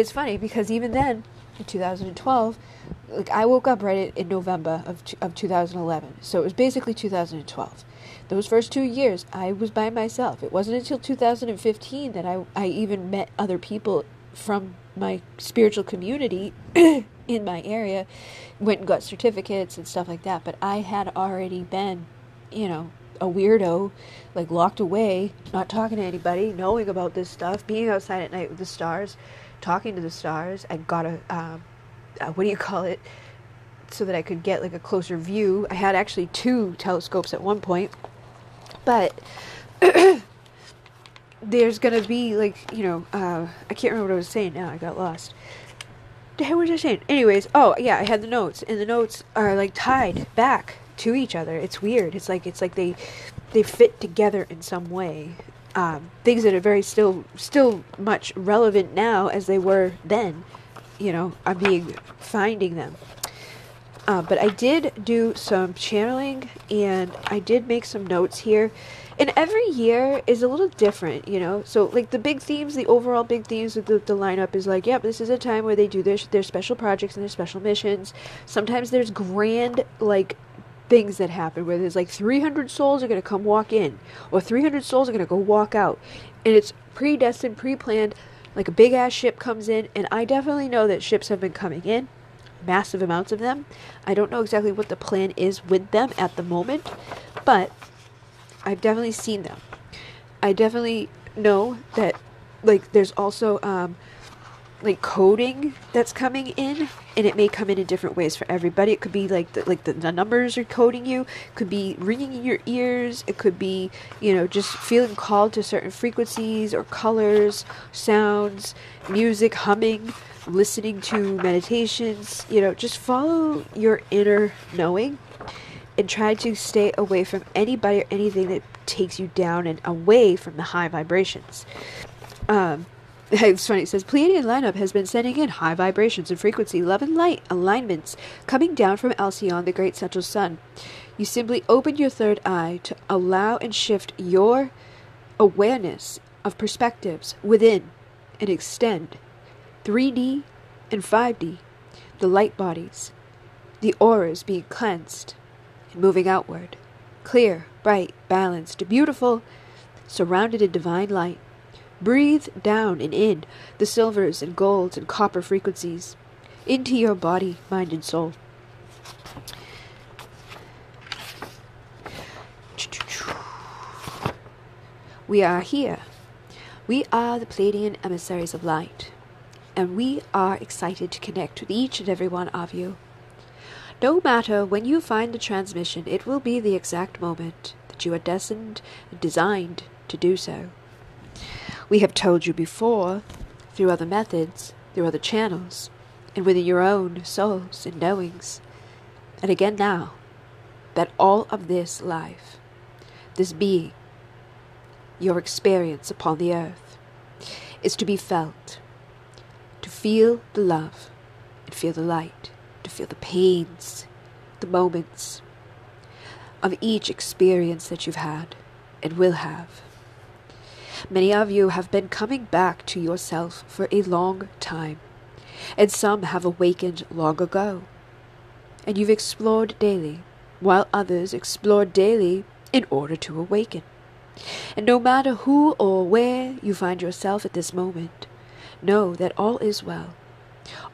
it's funny because even then, in two thousand twelve, like, I woke up right in November of of two thousand eleven. So it was basically two thousand twelve. Those first two years, I was by myself. It wasn't until two thousand fifteen that I I even met other people from my spiritual community in my area, went and got certificates and stuff like that. But I had already been, you know, a weirdo, like, locked away, not talking to anybody, knowing about this stuff, being outside at night with the stars, talking to the stars. I got a, um, a what do you call it, so that I could get, like, a closer view. I had actually two telescopes at one point, but there's going to be, like, you know, uh, I can't remember what I was saying now. I got lost. What was I saying? Anyways, oh, yeah, I had the notes. And the notes are, like, tied back to each other. It's weird. It's like it's like they they fit together in some way. Um, things that are very still, still much relevant now as they were then. you know, I'm being finding them. Uh, but I did do some channeling, and I did make some notes here. And every year is a little different, you know. So, like, the big themes, the overall big themes of the, the lineup is like, yep, this is a time where they do their, their special projects and their special missions. Sometimes there's grand, like, things that happen where there's, like, three hundred souls are going to come walk in. Or three hundred souls are going to go walk out. And it's predestined, pre-planned, like a big-ass ship comes in. And I definitely know that ships have been coming in, massive amounts of them. I don't know exactly what the plan is with them at the moment, but I've definitely seen them. I definitely know that, like, there's also, um, like, coding that's coming in, and it may come in in different ways for everybody. It could be, like, the, like the, the numbers are coding you. It could be ringing in your ears. It could be, you know, just feeling called to certain frequencies or colors, sounds, music, humming, listening to meditations. You know, just follow your inner knowing. And try to stay away from anybody or anything that takes you down and away from the high vibrations. Um, it's funny. It says, Pleiadian lineup has been sending in high vibrations and frequency, love and light, alignments, coming down from Alcyone, the great central sun. You simply open your third eye to allow and shift your awareness of perspectives within and extend three D and five D, the light bodies, the auras being cleansed. Moving outward, clear, bright, balanced, beautiful, surrounded in divine light. Breathe down and in the silvers and golds and copper frequencies into your body, mind, and soul. We are here. We are the Pleiadian emissaries of light, and we are excited to connect with each and every one of you. No matter when you find the transmission, it will be the exact moment that you are destined and designed to do so. We have told you before, through other methods, through other channels, and within your own souls and knowings, and again now, that all of this life, this being, your experience upon the earth, is to be felt, to feel the love and feel the light. To feel the pains, the moments of each experience that you've had and will have. Many of you have been coming back to yourself for a long time, and some have awakened long ago, and you've explored daily, while others explored daily in order to awaken. And no matter who or where you find yourself at this moment, know that all is well.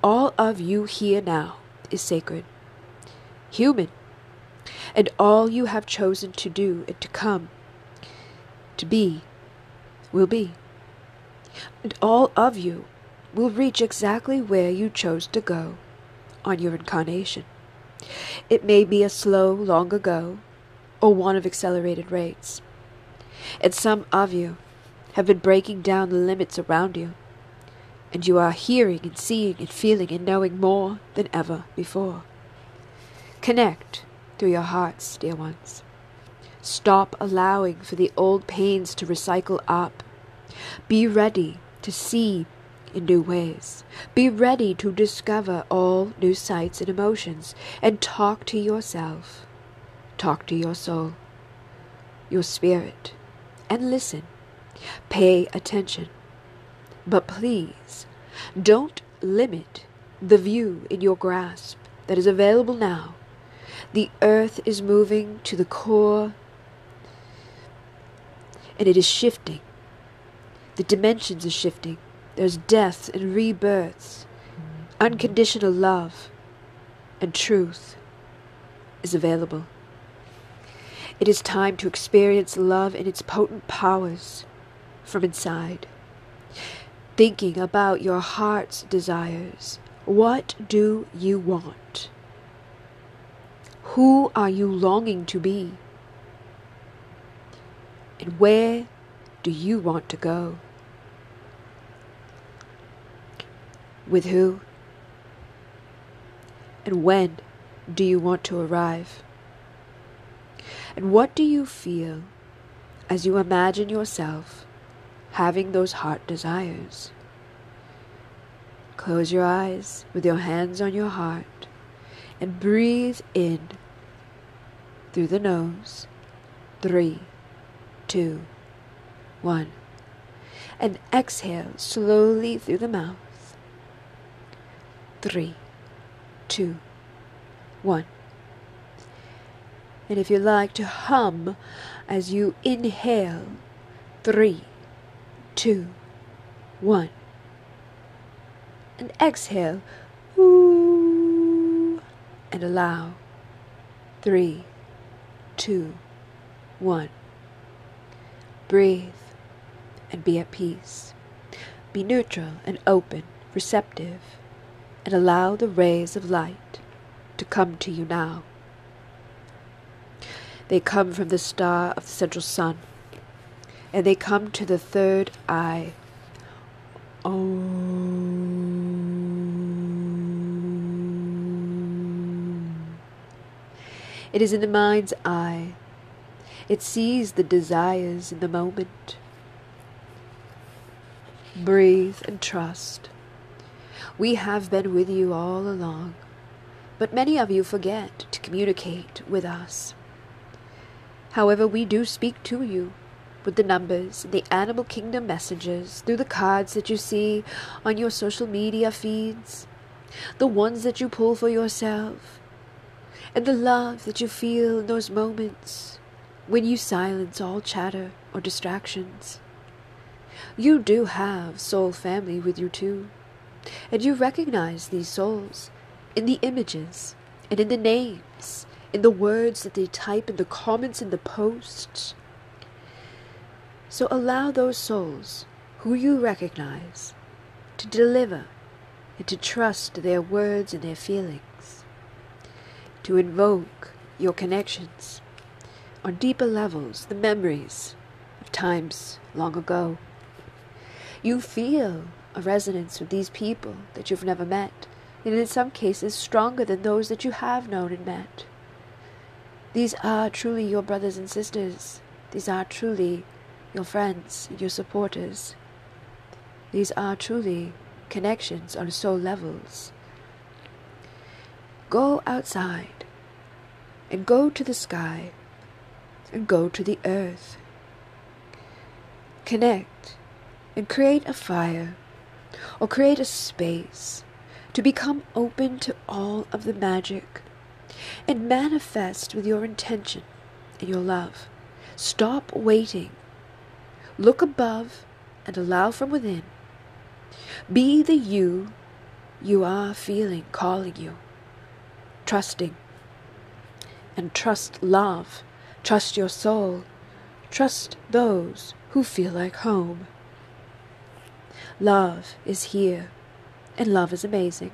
All of you here now is sacred, human, and all you have chosen to do and to come, to be, will be. And all of you will reach exactly where you chose to go on your incarnation. It may be a slow, long ago, or one of accelerated rates. And some of you have been breaking down the limits around you, and you are hearing and seeing and feeling and knowing more than ever before. Connect through your hearts, dear ones. Stop allowing for the old pains to recycle up. Be ready to see in new ways. Be ready to discover all new sights and emotions, and talk to yourself. Talk to your soul, your spirit, and listen. Pay attention. But please, don't limit the view in your grasp that is available now. The earth is moving to the core, and it is shifting. The dimensions are shifting. There's deaths and rebirths. Unconditional love and truth is available. It is time to experience love and its potent powers from inside. Thinking about your heart's desires. What do you want? Who are you longing to be? And where do you want to go? With who? And when do you want to arrive? And what do you feel as you imagine yourself having those heart desires? Close your eyes with your hands on your heart and breathe in through the nose. Three, two, one. And exhale slowly through the mouth. Three, two, one. And if you like to hum as you inhale, three, two, one. And exhale, ooh, and allow, three, two, one. Breathe and be at peace. Be neutral and open, receptive, and allow the rays of light to come to you now. They come from the star of the central sun, and they come to the third eye. Om. It is in the mind's eye. It sees the desires in the moment. Breathe and trust. We have been with you all along, but many of you forget to communicate with us. However, we do speak to you with the numbers, the animal kingdom messages, through the cards that you see on your social media feeds, the ones that you pull for yourself, and the love that you feel in those moments when you silence all chatter or distractions. You do have soul family with you too, and you recognize these souls in the images and in the names, in the words that they type, in the comments, in the posts. So allow those souls who you recognize to deliver and to trust their words and their feelings, to invoke your connections on deeper levels, the memories of times long ago. You feel a resonance with these people that you've never met, and in some cases stronger than those that you have known and met. These are truly your brothers and sisters. These are truly your friends, your supporters. These are truly connections on soul levels. Go outside and go to the sky and go to the earth. Connect and create a fire or create a space to become open to all of the magic and manifest with your intention and your love. Stop waiting. Look above and allow from within. Be the you you are feeling calling you. Trusting. And trust love. Trust your soul. Trust those who feel like home. Love is here, and love is amazing.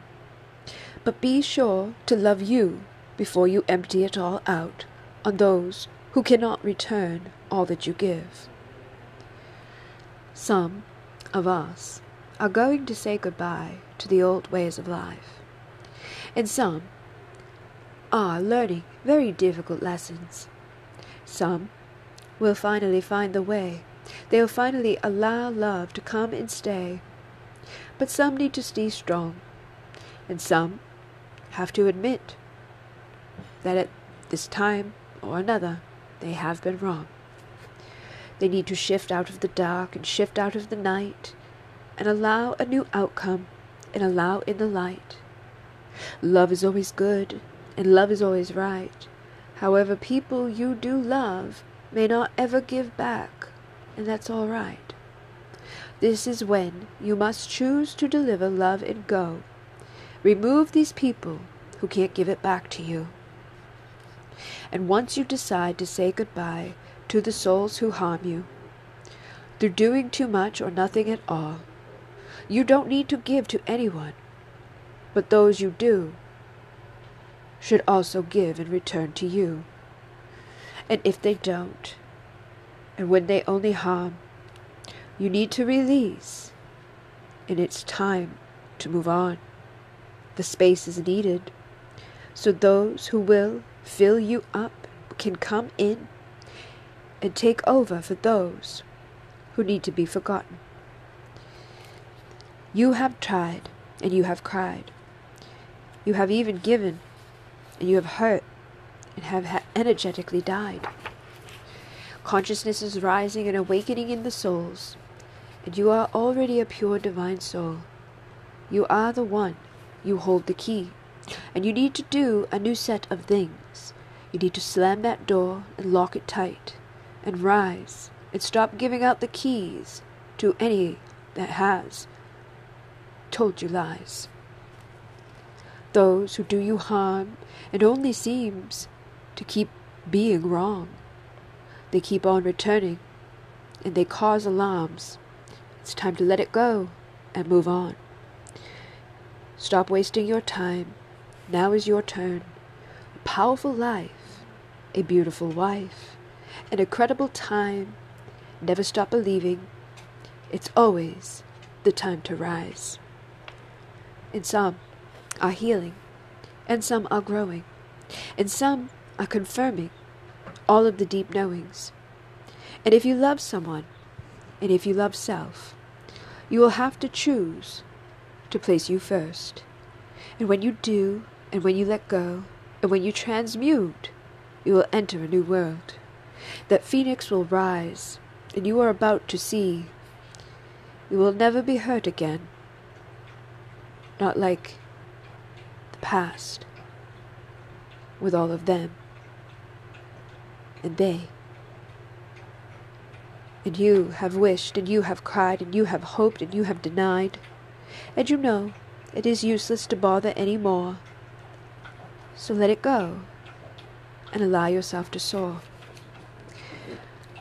But be sure to love you before you empty it all out on those who cannot return all that you give. Some of us are going to say goodbye to the old ways of life, and some are learning very difficult lessons. Some will finally find the way. They will finally allow love to come and stay. But some need to stay strong, and some have to admit that at this time or another, they have been wrong. They need to shift out of the dark and shift out of the night and allow a new outcome and allow in the light. Love is always good and love is always right. However, people you do love may not ever give back, and that's all right. This is when you must choose to deliver love and go. Remove these people who can't give it back to you. And once you decide to say goodbye to the souls who harm you, through doing too much or nothing at all, you don't need to give to anyone, but those you do should also give in return to you. And if they don't, and when they only harm, you need to release, and it's time to move on. The space is needed, so those who will fill you up can come in and take over for those who need to be forgotten. You have tried and you have cried. You have even given, and you have hurt, and have ha- energetically died. Consciousness is rising and awakening in the souls, and you are already a pure divine soul. You are the one. You hold the key, and you need to do a new set of things. You need to slam that door and lock it tight, and rise, and stop giving out the keys to any that has told you lies. Those who do you harm, it only seems to keep being wrong. They keep on returning, and they cause alarms. It's time to let it go and move on. Stop wasting your time. Now is your turn. A powerful life, a beautiful wife, an incredible time. Never stop believing. It's always the time to rise. And some are healing, and some are growing, and some are confirming all of the deep knowings. And if you love someone, and if you love self, you will have to choose to place you first. And when you do, and when you let go, and when you transmute, you will enter a new world. That phoenix will rise, and you are about to see. You will never be hurt again. Not like the past, with all of them, and they. And you have wished, and you have cried, and you have hoped, and you have denied. And you know, it is useless to bother any more. So let it go, and allow yourself to soar.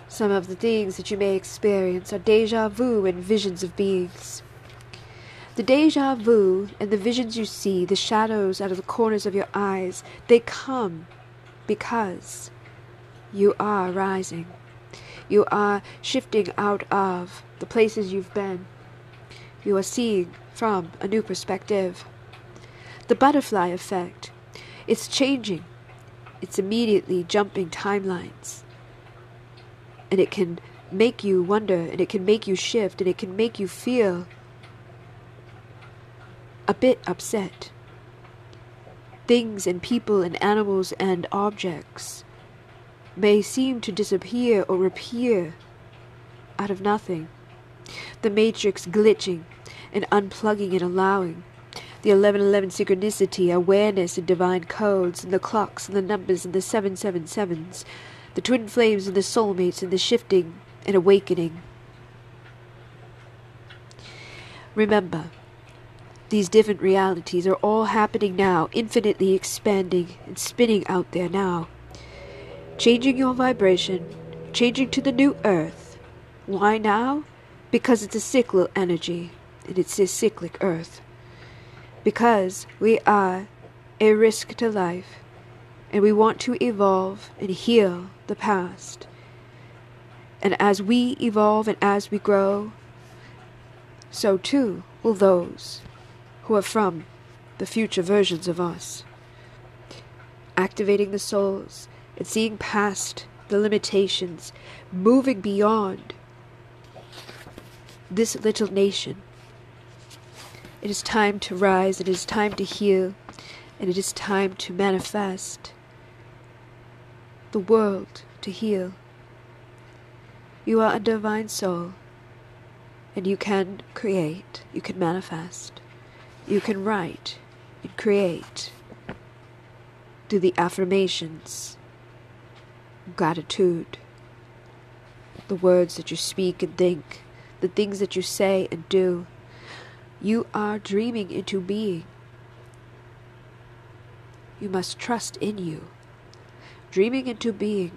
Some of the things that you may experience are deja vu and visions of beings. The deja vu and the visions you see, the shadows out of the corners of your eyes, they come because you are rising. You are shifting out of the places you've been. You are seeing from a new perspective. The butterfly effect. It's changing. It's immediately jumping timelines. And it can make you wonder, and it can make you shift, and it can make you feel a bit upset. Things and people and animals and objects may seem to disappear or appear out of nothing. The Matrix glitching and unplugging and allowing, the eleven eleven synchronicity, awareness and divine codes, and the clocks and the numbers and the seven seven sevens, the twin flames and the soulmates and the shifting and awakening. Remember, these different realities are all happening now, infinitely expanding and spinning out there now. Changing your vibration, changing to the new earth. Why now? Because it's a cyclical energy, and it's a cyclic earth. Because we are a risk to life, and we want to evolve and heal the past. And as we evolve and as we grow, so too will those who are from the future versions of us. Activating the souls and seeing past the limitations, moving beyond this little nation. It is time to rise, it is time to heal, and it is time to manifest the world to heal. You are a divine soul, and you can create, you can manifest, you can write and create. Do the affirmations, gratitude, the words that you speak and think, the things that you say and do. You are dreaming into being. You must trust in you. Dreaming into being,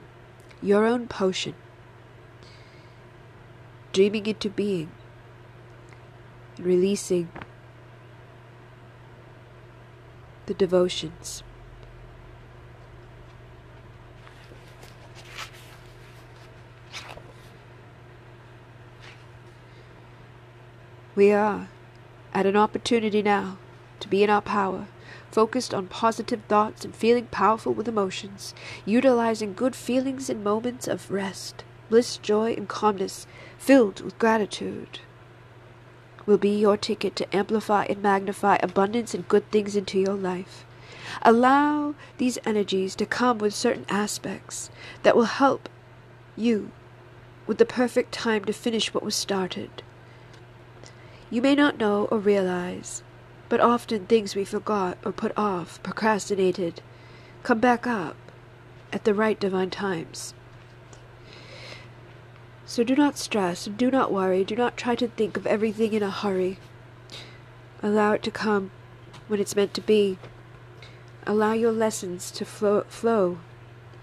your own potion. Dreaming into being, and releasing the devotions. We are at an opportunity now to be in our power, focused on positive thoughts and feeling powerful with emotions, utilizing good feelings in moments of rest, bliss, joy, and calmness, filled with gratitude. will be your ticket to amplify and magnify abundance and good things into your life. Allow these energies to come with certain aspects that will help you with the perfect time to finish what was started. You may not know or realize, but often things we forgot or put off, procrastinated, come back up at the right divine times. So do not stress, do not worry, do not try to think of everything in a hurry. Allow it to come when it's meant to be. Allow your lessons to flow, flow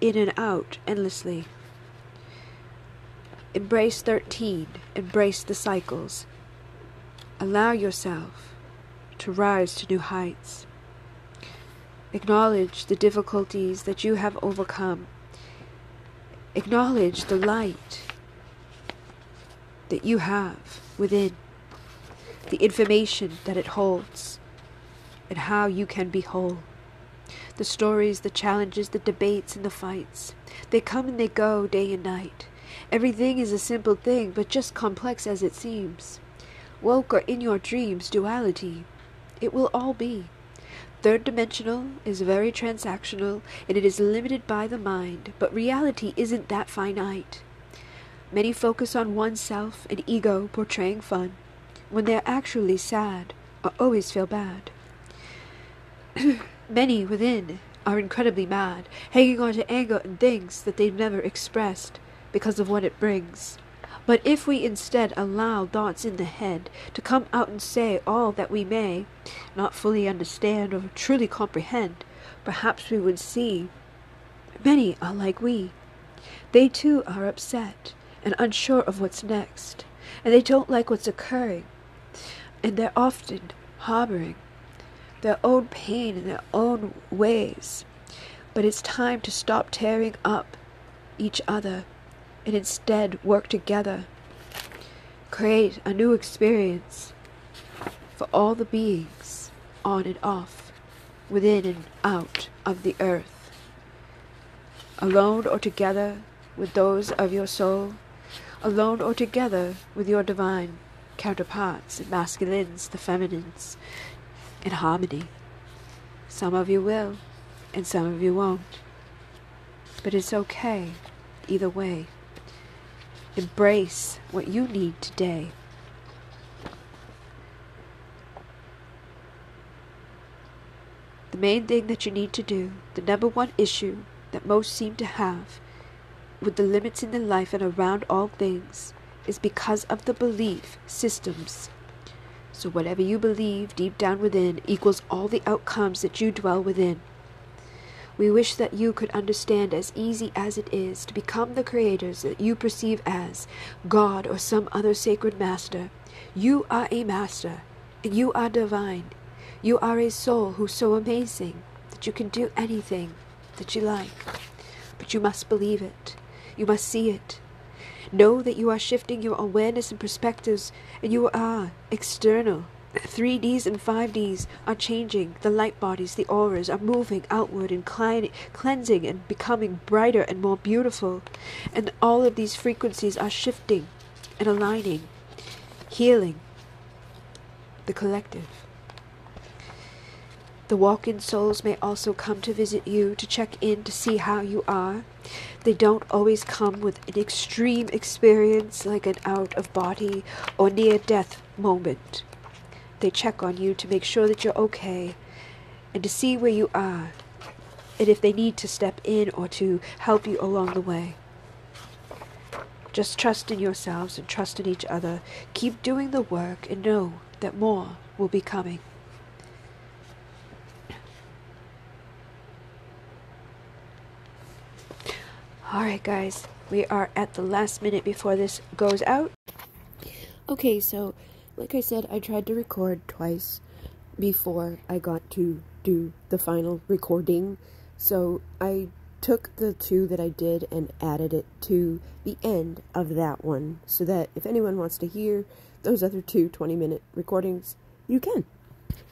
in and out endlessly. Embrace thirteen, embrace the cycles. Allow yourself to rise to new heights. Acknowledge the difficulties that you have overcome. Acknowledge the light that you have within, the information that it holds, and how you can be whole. The stories, the challenges, the debates, and the fights, they come and they go day and night. Everything is a simple thing, but just complex as it seems. Woke or in your dreams, duality. It will all be. Third dimensional is very transactional, and it is limited by the mind, but reality isn't that finite. Many focus on oneself and ego portraying fun, when they're actually sad or always feel bad. Many within are incredibly mad, hanging on to anger and things that they've never expressed, because of what it brings. But if we instead allow thoughts in the head to come out and say all that we may not fully understand or truly comprehend, perhaps we would see many are like we. They too are upset and unsure of what's next, and they don't like what's occurring, and they're often harboring their own pain in their own ways. But it's time to stop tearing up each other and instead work together. Create a new experience for all the beings on and off, within and out of the earth. Alone or together with those of your soul, alone or together with your divine counterparts and masculines, the feminines, in harmony. Some of you will, and some of you won't. But it's okay either way. Embrace what you need today. The main thing that you need to do, the number one issue that most seem to have with the limits in their life and around all things, is because of the belief systems. So whatever you believe deep down within equals all the outcomes that you dwell within. We wish that you could understand, as easy as it is, to become the creators that you perceive as God or some other sacred master. You are a master, and you are divine. You are a soul who's so amazing that you can do anything that you like. But you must believe it. You must see it. Know that you are shifting your awareness and perspectives, and you are external. three Ds and five Ds are changing. The light bodies, the auras are moving outward and cleansing and becoming brighter and more beautiful. And all of these frequencies are shifting and aligning, healing the collective. The walk-in souls may also come to visit you, to check in, to see how you are. They don't always come with an extreme experience like an out-of-body or near-death moment. They check on you to make sure that you're okay and to see where you are, and if they need to step in or to help you along the way. Just trust in yourselves and trust in each other. Keep doing the work and know that more will be coming. Alright guys, we are at the last minute before this goes out. Okay, so like I said, I tried to record twice before I got to do the final recording. So I took the two that I did and added it to the end of that one, so that if anyone wants to hear those other two twenty minute recordings, you can.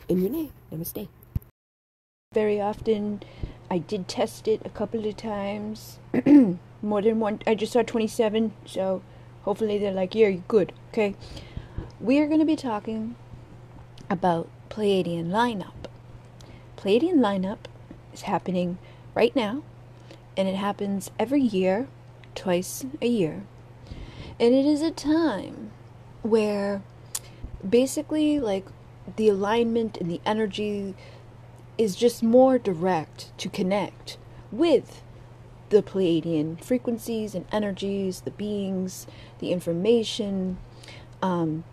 In your name, namaste. Very often, I did test it a couple of times, more than one. I just saw twenty-seven, so hopefully they're like, yeah, you're good, okay? we are going to be talking about Pleiadian lineup. Pleiadian lineup is happening right now, and it happens every year, twice a year. And it is a time where basically, like, the alignment and the energy is just more direct to connect with the Pleiadian frequencies and energies, the beings, the information. Um,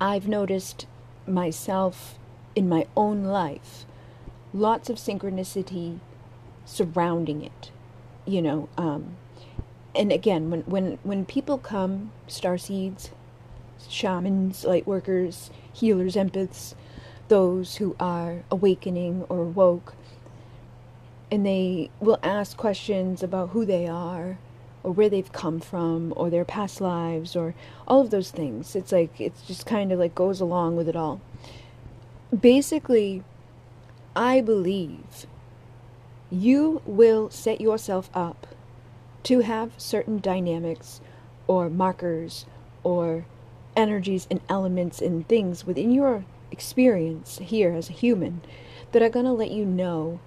I've noticed myself in my own life, lots of synchronicity surrounding it, you know, um, and again, when, when, when people come, starseeds, shamans, light workers, healers, empaths, those who are awakening or woke, and they will ask questions about who they are, or where they've come from, or their past lives, or all of those things. It's like, it's just kind of like goes along with it all. Basically, I believe you will set yourself up to have certain dynamics, or markers, or energies and elements and things within your experience here as a human that are going to let you know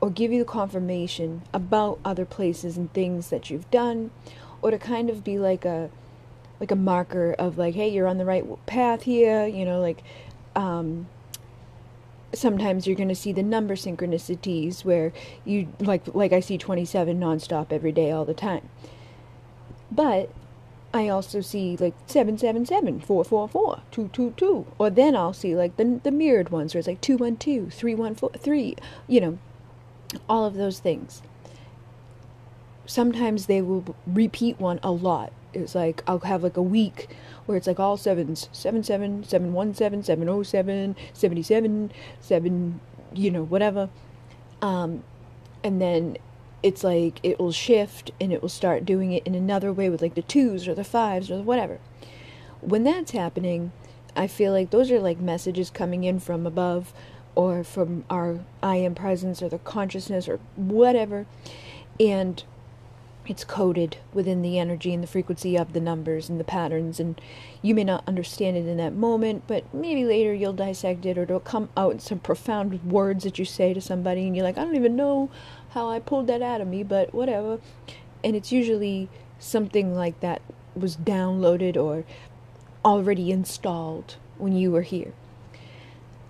or give you confirmation about other places and things that you've done, or to kind of be like a like a marker of like, hey, you're on the right path here, you know, like um sometimes you're going to see the number synchronicities where you like like I see twenty-seven nonstop every day all the time. But I also see like seven seven seven, four four four, two two two, or then I'll see like the the mirrored ones where it's like two one two, three one four three, you know, all of those things. Sometimes they will repeat one a lot. It's like I'll have like a week where it's like all sevens, seven seven, seven one seven, seven oh seven, seventy-seven, seven, you know, whatever. Um, and then it's like it will shift and it will start doing it in another way with like the twos or the fives or whatever. When that's happening, I feel like those are like messages coming in from above or from our I am presence or the consciousness or whatever. And it's coded within the energy and the frequency of the numbers and the patterns. And you may not understand it in that moment, but maybe later you'll dissect it, or it'll come out in some profound words that you say to somebody. And you're like, I don't even know how I pulled that out of me, but whatever. And it's usually something like that was downloaded or already installed when you were here.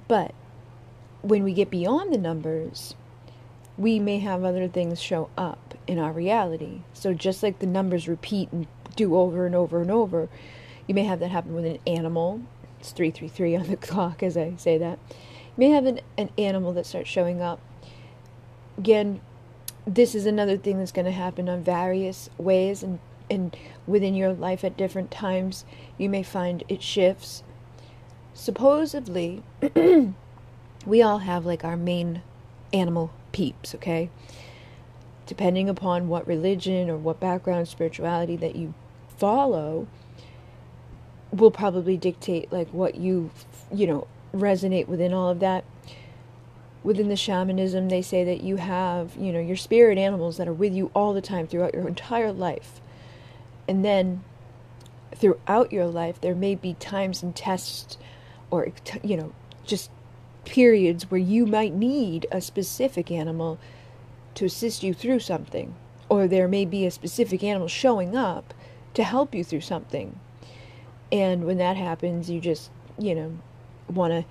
But when we get beyond the numbers, we may have other things show up in our reality. So just like the numbers repeat and do over and over and over, you may have that happen with an animal. It's three three three on the clock as I say that. You may have an, an animal that starts showing up. Again, this is another thing that's going to happen on various ways, and, and within your life at different times, you may find it shifts. Supposedly, we all have like our main animal peeps, okay? Depending upon what religion or what background spirituality that you follow will probably dictate like what you, you know, resonate within all of that. Within the shamanism, they say that you have, you know, your spirit animals that are with you all the time throughout your entire life. And then throughout your life, there may be times and tests or, you know, just periods where you might need a specific animal to assist you through something. Or there may be a specific animal showing up to help you through something. And when that happens, you just, you know, want to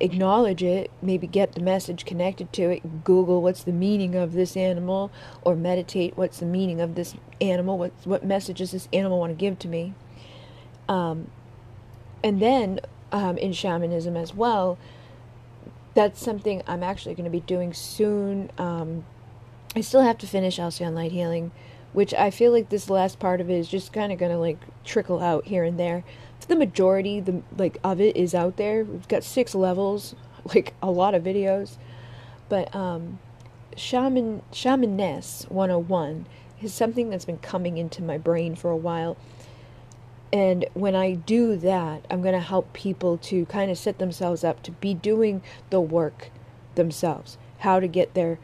acknowledge it, maybe get the message connected to it, Google what's the meaning of this animal, or meditate what's the meaning of this animal, what, what message does this animal want to give to me. Um, and then um, in shamanism as well, that's something I'm actually going to be doing soon. Um, I still have to finish Alcyone Light Healing, which I feel like this last part of it is just kind of going to like trickle out here and there. The majority the like of it is out there. We've got six levels, like a lot of videos. But um shaman shamaness one oh one is something that's been coming into my brain for a while. And when I do that, I'm going to help people to kind of set themselves up to be doing the work themselves, how to get their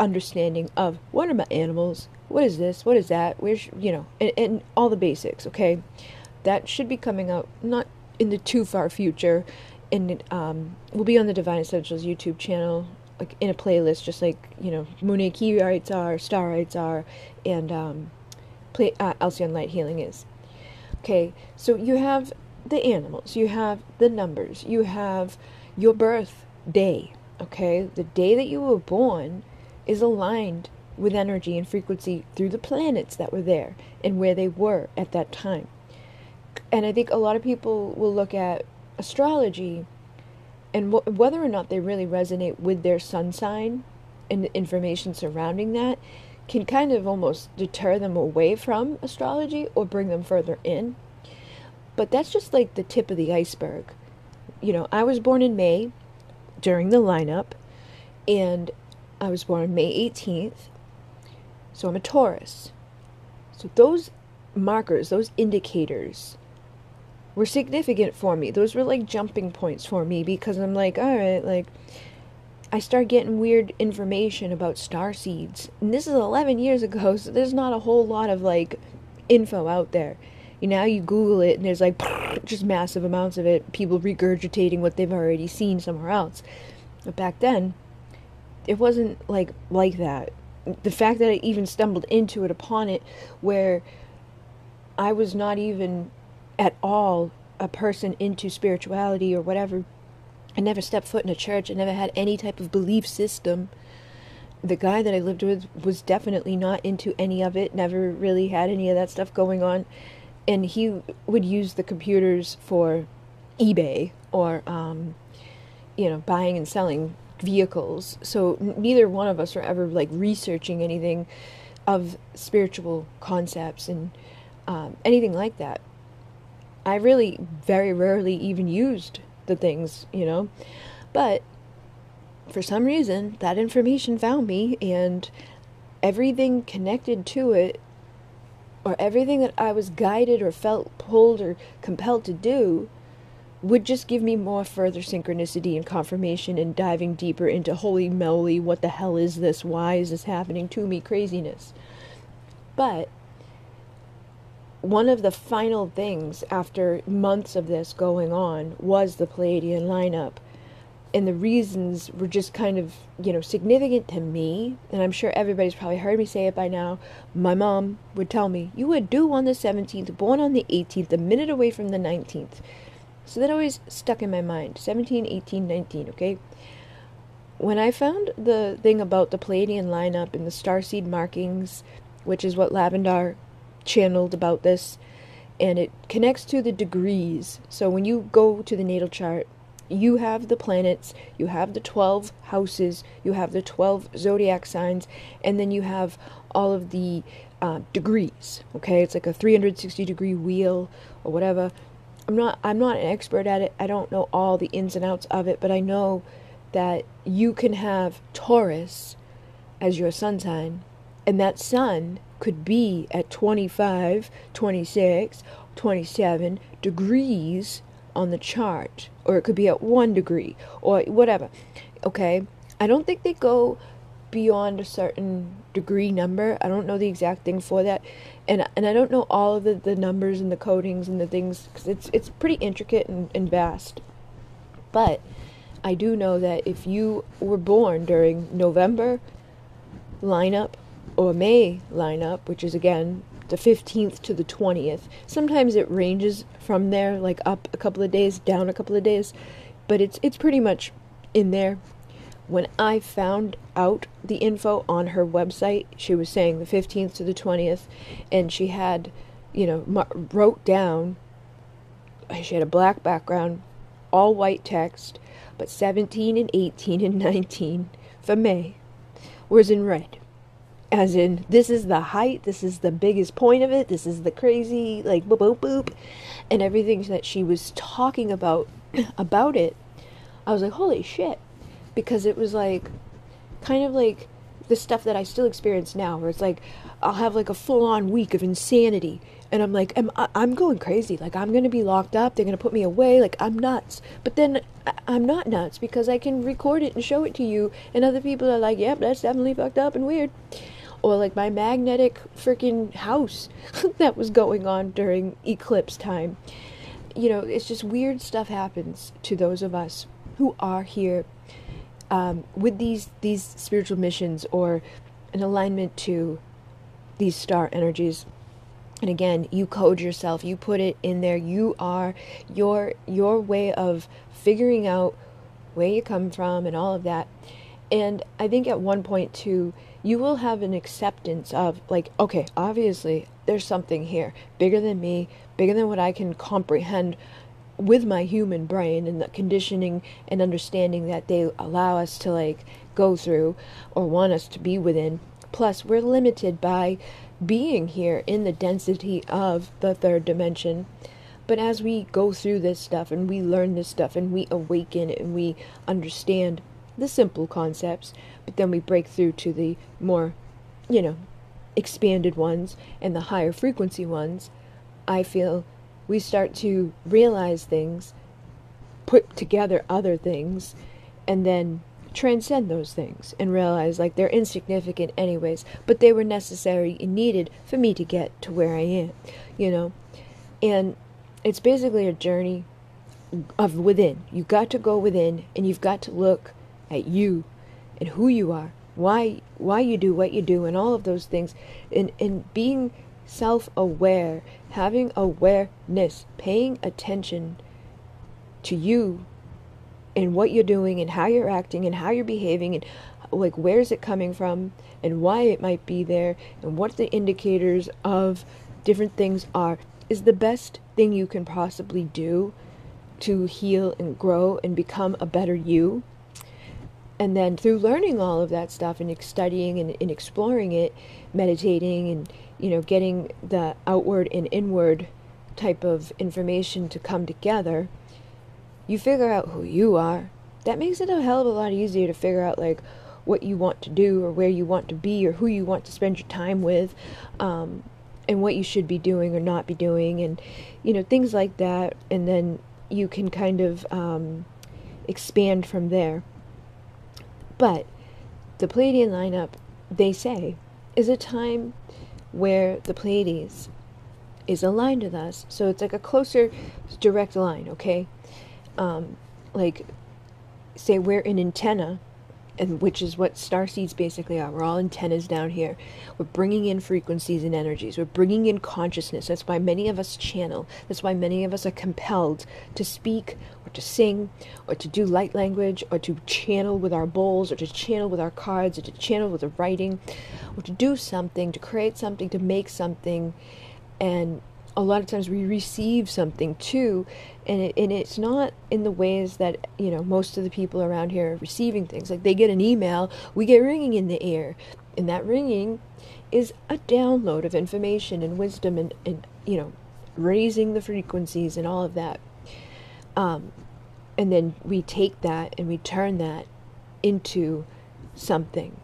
understanding of what are my animals, what is this, what is that, where's, you know, and, and all the basics, okay? That should be coming out not in the too far future, and um, will be on the Divine Essentials YouTube channel, like in a playlist, just like, you know, Moonakeites are, Starites are, and um, play, uh, Alcyone Light Healing is. Okay, so you have the animals, you have the numbers, you have your birth day, okay? The day that you were born is aligned with energy and frequency through the planets that were there and where they were at that time. And I think a lot of people will look at astrology and wh- whether or not they really resonate with their sun sign and the information surrounding that can kind of almost deter them away from astrology or bring them further in. But that's just like the tip of the iceberg. You know, I was born in May during the lineup, and I was born May eighteenth, so I'm a Taurus. So those markers, those indicators were significant for me. Those were like jumping points for me, because I'm like, all right, like, I start getting weird information about star seeds. And this is eleven years ago, so there's not a whole lot of, like, info out there. You know, you Google it, and there's, like, just massive amounts of it, people regurgitating what they've already seen somewhere else. But back then, it wasn't, like, like that. The fact that I even stumbled into it upon it, where I was not even at all a person into spirituality or whatever. I never stepped foot in a church. I never had any type of belief system. The guy that I lived with was definitely not into any of it, never really had any of that stuff going on. And he would use the computers for eBay or, um, you know, buying and selling vehicles. So neither one of us were ever, like, researching anything of spiritual concepts and um, anything like that. I really very rarely even used the things, you know, but for some reason that information found me, and everything connected to it, or everything that I was guided or felt pulled or compelled to do, would just give me more further synchronicity and confirmation and diving deeper into, holy moly, what the hell is this? Why is this happening to me? Craziness. But one of the final things after months of this going on was the Pleiadian lineup. And the reasons were just kind of, you know, significant to me. And I'm sure everybody's probably heard me say it by now. My mom would tell me, you were due on the seventeenth, born on the eighteenth, a minute away from the nineteenth. So that always stuck in my mind. seventeen, eighteen, nineteen, okay? When I found the thing about the Pleiadian lineup and the starseed markings, which is what Lavender channeled about this, and it connects to the degrees. So when you go to the natal chart, you have the planets, you have the twelve houses, you have the twelve zodiac signs, and then you have all of the uh, degrees. Okay, it's like a three hundred sixty degree wheel or whatever. I'm not I'm not an expert at it. I don't know all the ins and outs of it, but I know that you can have Taurus as your sun sign, and that sun could be at twenty-five, twenty-six, twenty-seven degrees on the chart, or it could be at one degree, or whatever, okay? I don't think they go beyond a certain degree number. I don't know the exact thing for that, and and I don't know all of the, the numbers and the codings and the things, because it's, it's pretty intricate and, and vast, but I do know that if you were born during November lineup, or May lineup, which is again the fifteenth to the twentieth. Sometimes it ranges from there, like up a couple of days, down a couple of days, but it's it's pretty much in there. When I found out the info on her website, she was saying the fifteenth to the twentieth, and she had, you know, wrote down, she had a black background, all white text, but seventeen and eighteen and nineteen for May was in red. As in, this is the height, this is the biggest point of it, this is the crazy, like, boop, boop, boop. And everything that she was talking about, about it, I was like, holy shit. Because it was, like, kind of like the stuff that I still experience now, where it's like, I'll have, like, a full-on week of insanity. And I'm like, I'm, I'm going crazy. Like, I'm going to be locked up, they're going to put me away, like, I'm nuts. But then, I'm not nuts, because I can record it and show it to you. And other people are like, yep, that's definitely fucked up and weird. Or like my magnetic freaking house that was going on during eclipse time. you know, it's just weird stuff happens to those of us who are here um, with these these spiritual missions or an alignment to these star energies. And again, you code yourself, you put it in there, you are your your way of figuring out where you come from and all of that. And I think at one point too, you will have an acceptance of like, okay, obviously there's something here bigger than me, bigger than what I can comprehend with my human brain and the conditioning and understanding that they allow us to like go through or want us to be within. Plus, we're limited by being here in the density of the third dimension. But as we go through this stuff and we learn this stuff and we awaken and we understand the simple concepts, but then we break through to the more, you know, expanded ones and the higher frequency ones, I feel we start to realize things, put together other things, and then transcend those things and realize like they're insignificant anyways, but they were necessary and needed for me to get to where I am, you know. And it's basically a journey of within. You've got to go within and you've got to look at you and who you are, why why you do what you do and all of those things, and, and being self-aware, having awareness, paying attention to you and what you're doing and how you're acting and how you're behaving and like where is it coming from and why it might be there and what the indicators of different things are is the best thing you can possibly do to heal and grow and become a better you. And then through learning all of that stuff and studying and, and exploring it, meditating and, you know, getting the outward and inward type of information to come together, you figure out who you are. That makes it a hell of a lot easier to figure out like what you want to do or where you want to be or who you want to spend your time with, um, and what you should be doing or not be doing, and, you know, things like that. And then you can kind of um, expand from there. But the Pleiadian lineup, they say, is a time where the Pleiades is aligned with us. So it's like a closer direct line, okay? Um, like, say we're an antenna, and which is what starseeds basically are. We're all antennas down here. We're bringing in frequencies and energies. We're bringing in consciousness. That's why many of us channel. That's why many of us are compelled to speak or to sing or to do light language or to channel with our bowls or to channel with our cards or to channel with the writing or to do something, to create something, to make something. And a lot of times we receive something too, and, it, and it's not in the ways that, you know, most of the people around here are receiving things. Like, they get an email, we get ringing in the ear, and that ringing is a download of information and wisdom and, and you know, raising the frequencies and all of that. Um, and then we take that and we turn that into something.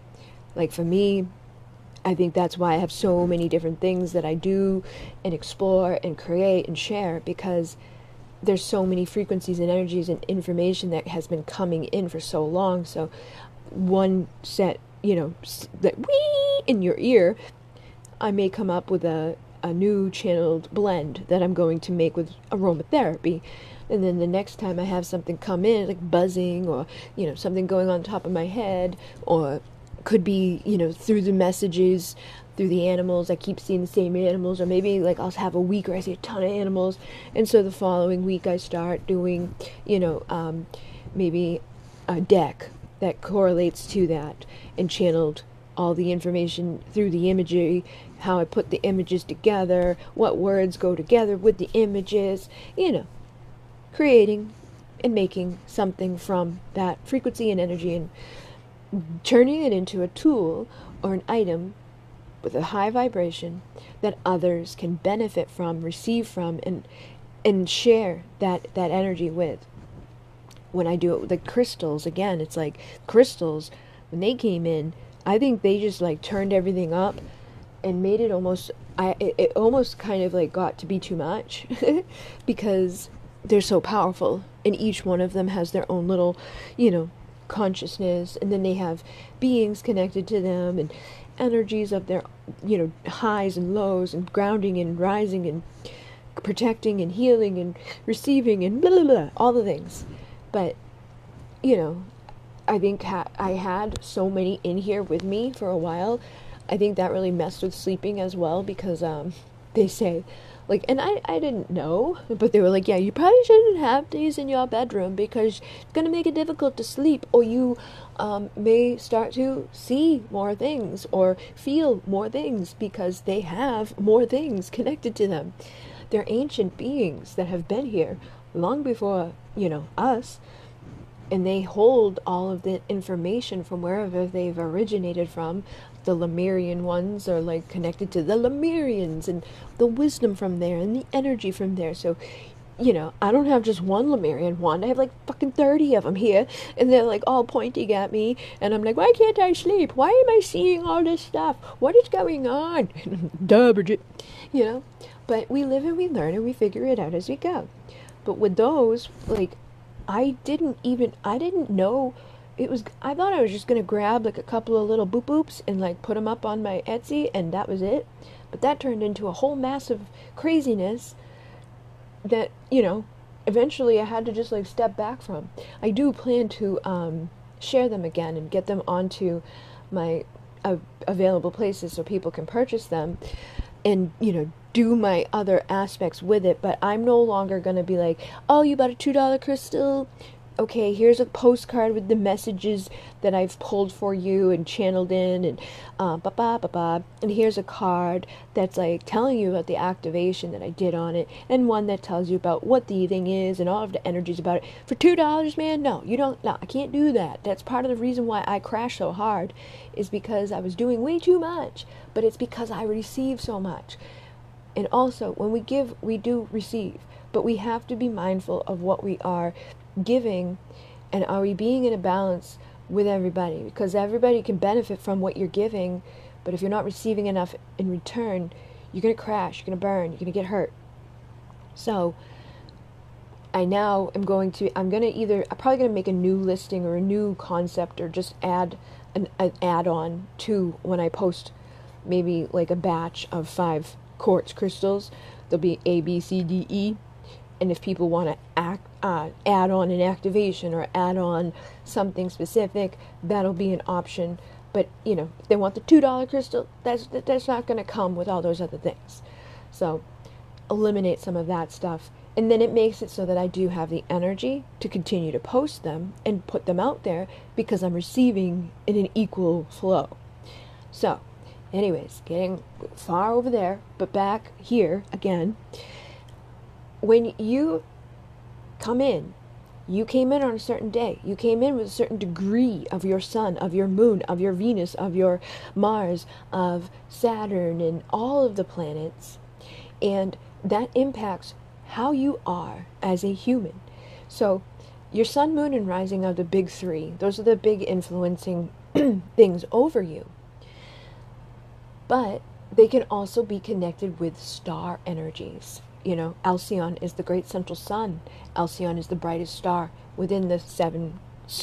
Like, for me, I think that's why I have so many different things that I do and explore and create and share, because there's so many frequencies and energies and information that has been coming in for so long. So one set, you know, that wee in your ear, I may come up with a, a new channeled blend that I'm going to make with aromatherapy. And then the next time I have something come in, like buzzing or, you know, something going on top of my head, or could be, you know, through the messages, through the animals. I keep seeing the same animals, or maybe like I'll have a week where I see a ton of animals, and so the following week I start doing, you know, um, maybe a deck that correlates to that and channeled all the information through the imagery, how I put the images together, what words go together with the images, you know, creating and making something from that frequency and energy and turning it into a tool or an item with a high vibration that others can benefit from, receive from, and and share that, that energy with. When I do it with the crystals, again, it's like crystals, when they came in, I think they just like turned everything up and made it almost, I it, it almost kind of like got to be too much because they're so powerful, and each one of them has their own little, you know, consciousness, and then they have beings connected to them and energies of their, you know, highs and lows and grounding and rising and protecting and healing and receiving and blah, blah, blah, all the things. But, you know, I think ha- I had so many in here with me for a while. I think that really messed with sleeping as well, because um, they say, like, and I, I didn't know, but they were like, yeah, you probably shouldn't have these in your bedroom because it's going to make it difficult to sleep, or you um, may start to see more things or feel more things because they have more things connected to them. They're ancient beings that have been here long before, you know, us, and they hold all of the information from wherever they've originated from. The Lemurian ones are like connected to the Lemurians, and the wisdom from there and the energy from there. So, you know, I don't have just one Lemurian wand. I have like fucking thirty of them here, and they're like all pointing at me, and I'm like, why can't I sleep? Why am I seeing all this stuff? What is going on? Duh, Bridget. You know, but we live and we learn and we figure it out as we go. But with those, like, I didn't even, I didn't know it was, I thought I was just going to grab like a couple of little boop boops and like put them up on my Etsy and that was it. But that turned into a whole massive craziness that, you know, eventually I had to just like step back from. I do plan to um, share them again and get them onto my uh, available places so people can purchase them and, you know, do my other aspects with it. But I'm no longer going to be like, oh, you bought a two dollar crystal? Okay, here's a postcard with the messages that I've pulled for you and channeled in, and uh, ba ba ba ba. And here's a card that's like telling you about the activation that I did on it, and one that tells you about what the thing is and all of the energies about it. For two dollars, man, no, you don't. No, I can't do that. That's part of the reason why I crashed so hard, is because I was doing way too much. But it's because I received so much, and also when we give, we do receive. But we have to be mindful of what we are giving, and are we being in a balance with everybody? Because everybody can benefit from what you're giving, but if you're not receiving enough in return, you're going to crash, you're going to burn, you're going to get hurt. So I now am going to, I'm going to either, I'm probably going to make a new listing or a new concept, or just add an, an add-on to when I post maybe like a batch of five quartz crystals. There'll be A, B, C, D, E. And if people want to act, uh, add on an activation or add on something specific, that'll be an option. But, you know, if they want the two dollar crystal, that's, that's not going to come with all those other things. So eliminate some of that stuff. And then it makes it so that I do have the energy to continue to post them and put them out there because I'm receiving in an equal flow. So anyways, getting far over there, but back here again. When you come in, you came in on a certain day. You came in with a certain degree of your sun, of your moon, of your Venus, of your Mars, of Saturn, and all of the planets. And that impacts how you are as a human. So your sun, moon, and rising are the big three. Those are the big influencing things over you. But they can also be connected with star energies. You know, Alcyone is the great central sun. Alcyone is the brightest star within the seven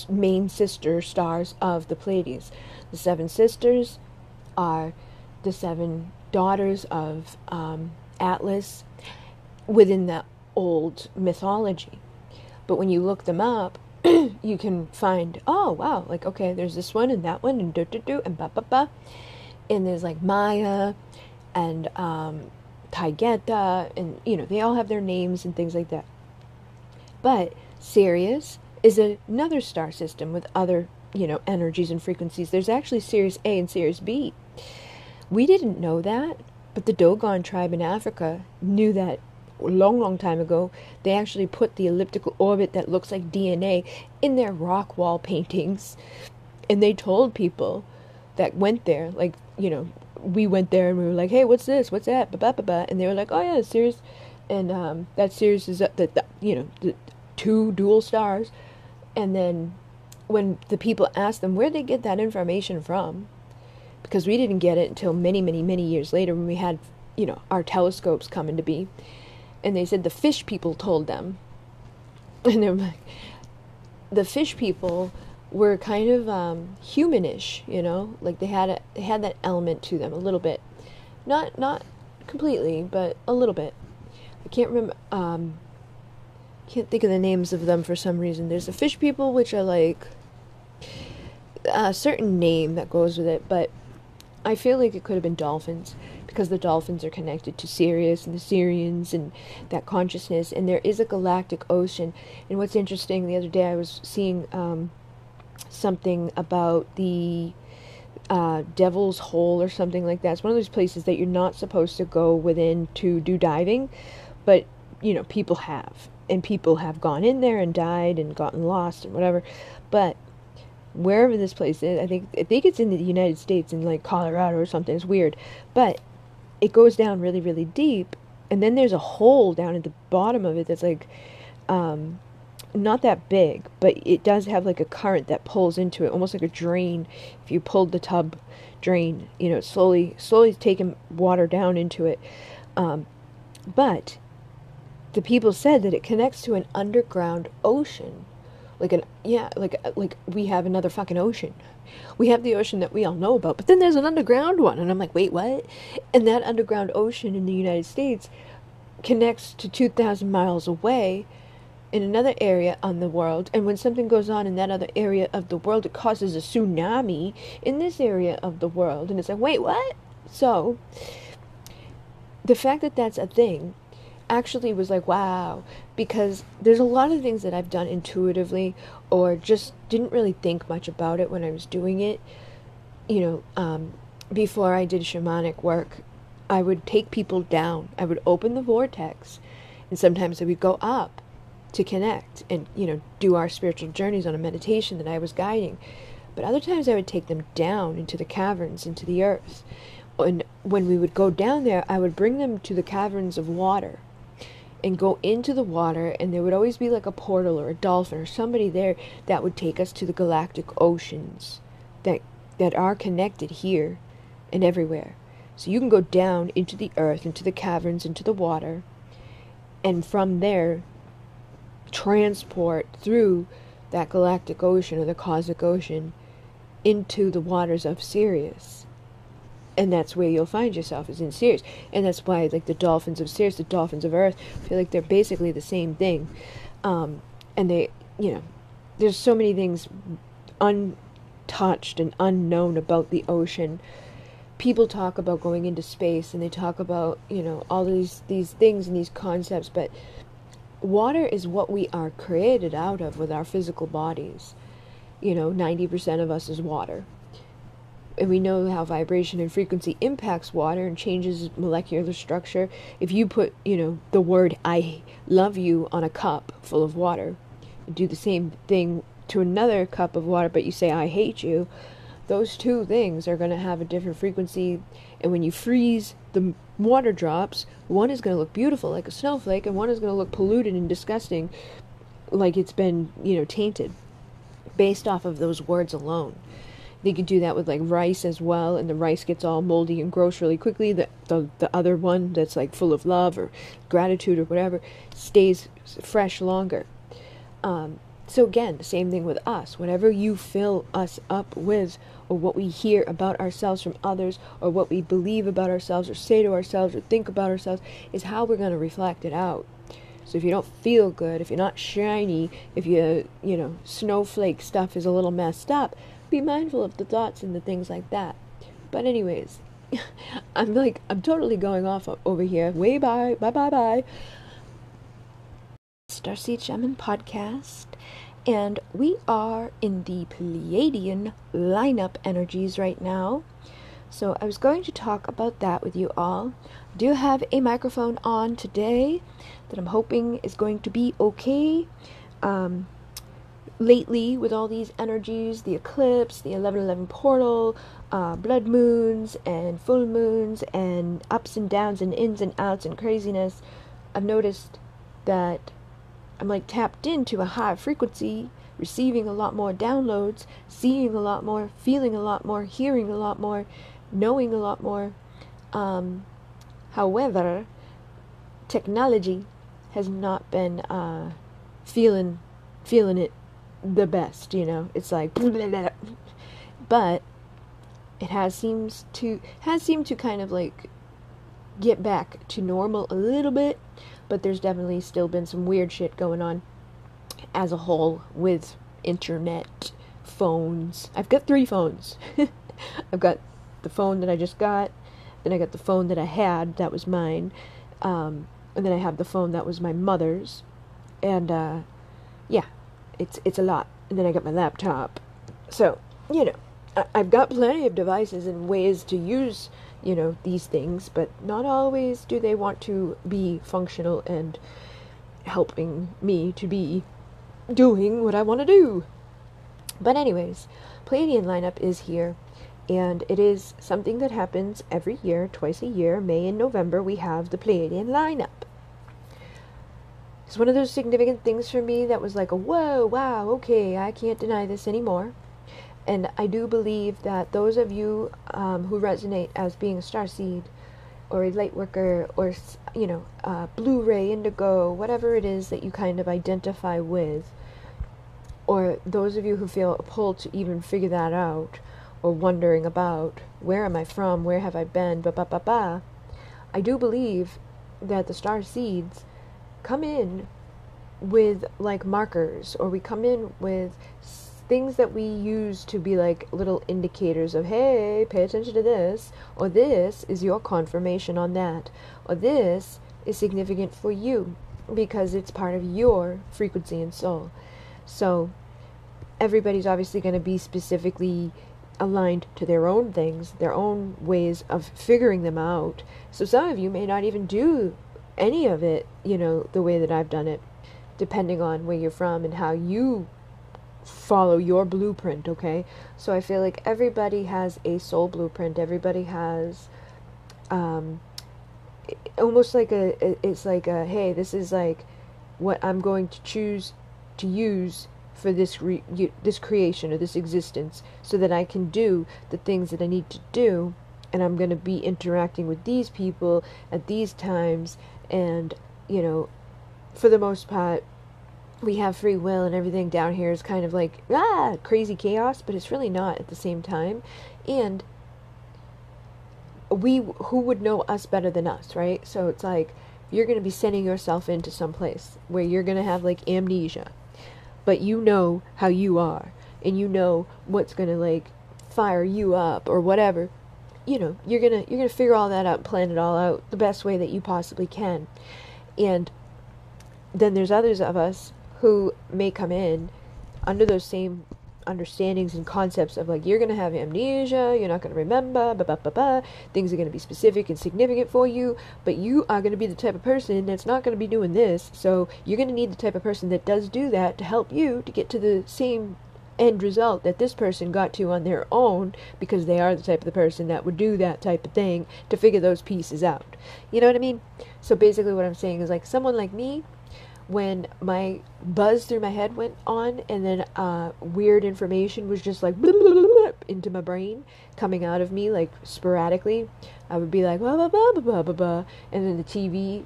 main sister stars of the Pleiades. The seven sisters are the seven daughters of um, Atlas within the old mythology. But when you look them up, you can find, oh, wow, like, okay, there's this one and that one and do-do-do and ba-ba-ba. And there's like Maya and um Taigeta, and, you know, they all have their names and things like that. But Sirius is another star system with other, you know, energies and frequencies. There's actually Sirius A and Sirius B. We didn't know that, but the Dogon tribe in Africa knew that a long, long time ago. They actually put the elliptical orbit that looks like D N A in their rock wall paintings, and they told people that went there, like, you know, we went there and we were like, hey, what's this? What's that? Ba ba ba ba. And they were like, oh, yeah, Sirius. And um, that Sirius is, uh, the, the, you know, the two dual stars. And then when the people asked them where they get that information from, because we didn't get it until many, many, many years later when we had, you know, our telescopes come into be. And they said the fish people told them. And they were like, the fish people were kind of um, humanish, you know, like they had a, they had that element to them a little bit, not not completely, but a little bit. I can't remember, um, can't think of the names of them for some reason. There's the fish people, which are like a certain name that goes with it, but I feel like it could have been dolphins, because the dolphins are connected to Sirius and the Syrians and that consciousness, and there is a galactic ocean. And what's interesting, the other day I was seeing um, something about the uh, Devil's Hole or something like that. It's one of those places that you're not supposed to go within to do diving, but, you know, people have, and people have gone in there and died and gotten lost and whatever, but wherever this place is, I think I think it's in the United States, in like Colorado or something. It's weird, but it goes down really, really deep, and then there's a hole down at the bottom of it that's like, um, not that big, but it does have like a current that pulls into it, almost like a drain. If you pulled the tub drain, you know, slowly, slowly taking water down into it. Um, but the people said that it connects to an underground ocean. Like an, yeah, like, like we have another fucking ocean. We have the ocean that we all know about, but then there's an underground one. And I'm like, wait, what? And that underground ocean in the United States connects to two thousand miles away in another area on the world. And when something goes on in that other area of the world, it causes a tsunami in this area of the world. And it's like, wait, what? So the fact that that's a thing actually was like, wow, because there's a lot of things that I've done intuitively or just didn't really think much about it when I was doing it. You know, um, before I did shamanic work, I would take people down. I would open the vortex, and sometimes I would go up to connect and, you know, do our spiritual journeys on a meditation that I was guiding. But other times I would take them down into the caverns, into the earth. And when we would go down there, I would bring them to the caverns of water and go into the water, and there would always be like a portal or a dolphin or somebody there that would take us to the galactic oceans that that are connected here and everywhere. So you can go down into the earth, into the caverns, into the water, and from there transport through that galactic ocean or the cosmic ocean into the waters of Sirius. And that's where you'll find yourself, is in Sirius. And that's why, like, the dolphins of Sirius, the dolphins of Earth, I feel like they're basically the same thing. Um, and they, you know, there's so many things untouched and unknown about the ocean. People talk about going into space, and they talk about, you know, all these, these things and these concepts. But water is what we are created out of with our physical bodies. You know, ninety percent of us is water. And we know how vibration and frequency impacts water and changes molecular structure. If you put, you know, the word I love you on a cup full of water, and do the same thing to another cup of water, but you say I hate you, those two things are going to have a different frequency. And when you freeze the water drops, one is going to look beautiful like a snowflake, and one is going to look polluted and disgusting like it's been, you know, tainted, based off of those words alone. They could do that with, like, rice as well, and the rice gets all moldy and gross really quickly. The, the the other one that's, like, full of love or gratitude or whatever stays fresh longer. Um, so, again, the same thing with us. Whatever you fill us up with, or what we hear about ourselves from others, or what we believe about ourselves or say to ourselves or think about ourselves, is how we're going to reflect it out. So if you don't feel good, if you're not shiny, if you, you know, snowflake stuff is a little messed up, be mindful of the thoughts and the things like that. But anyways, I'm like, I'm totally going off over here. Way bye, bye, bye, bye. Starseed Shaman Podcast. And we are in the Pleiadian lineup energies right now. So I was going to talk about that with you all. I do have a microphone on today that I'm hoping is going to be okay. Um... Lately, with all these energies, the eclipse, the eleven eleven portal, uh, blood moons, and full moons, and ups and downs, and ins and outs, and craziness, I've noticed that I'm, like, tapped into a high frequency, receiving a lot more downloads, seeing a lot more, feeling a lot more, hearing a lot more, knowing a lot more. Um, however, technology has not been uh, feeling, feeling it the best, you know. It's like, but it has seems to has seemed to kind of like get back to normal a little bit. but there's definitely still been some weird shit going on as a whole with internet, phones. I've got three phones. I've got the phone that I just got, then I got the phone that I had, that was mine, um, and then I have the phone that was my mother's, and, uh, yeah, it's, it's a lot, and then I got my laptop, so, you know, I, I've got plenty of devices and ways to use, you know, these things, but not always do they want to be functional and helping me to be doing what I want to do. But anyways, Pleiadian lineup is here, and it is something that happens every year, twice a year, May and November, we have the Pleiadian lineup. It's one of those significant things for me that was like, a, whoa, wow, okay, I can't deny this anymore. And I do believe that those of you um, who resonate as being a starseed, or a lightworker, or, you know, uh, Blu-ray, indigo, whatever it is that you kind of identify with, or those of you who feel a pull to even figure that out, or wondering about, where am I from, where have I been, ba ba ba ba, I do believe that the star seeds come in with, like, markers, or we come in with things that we use to be, like, little indicators of, hey, pay attention to this, or this is your confirmation on that, or this is significant for you, because it's part of your frequency and soul. So everybody's obviously going to be specifically aligned to their own things, their own ways of figuring them out. So some of you may not even do any of it, you know, the way that I've done it, depending on where you're from and how you follow your blueprint, okay? So I feel like everybody has a soul blueprint. Everybody has um, almost like a, it's like a, hey, this is like what I'm going to choose to use for this re- this creation or this existence, so that I can do the things that I need to do, and I'm going to be interacting with these people at these times, and, you know, for the most part, we have free will, and everything down here is kind of like, ah, crazy chaos, but it's really not at the same time, and we, who would know us better than us, right? So it's like, you're going to be sending yourself into some place where you're going to have, like, amnesia, but you know how you are, and you know what's gonna, like, fire you up, or whatever. You know, you're gonna you're gonna figure all that out, plan it all out the best way that you possibly can. And then there's others of us who may come in under those same understandings and concepts of, like, you're gonna have amnesia, you're not gonna remember, ba ba ba ba, things are gonna be specific and significant for you, but you are gonna be the type of person that's not gonna be doing this, so you're gonna need the type of person that does do that to help you to get to the same end result that this person got to on their own, because they are the type of the person that would do that type of thing to figure those pieces out. You know what I mean? So basically what I'm saying is, like, someone like me, when my buzz through my head went on, and then uh, weird information was just like bloop, bloop, bloop, into my brain, coming out of me, like, sporadically, I would be like, bah, bah, bah, bah, bah, bah, and then the T V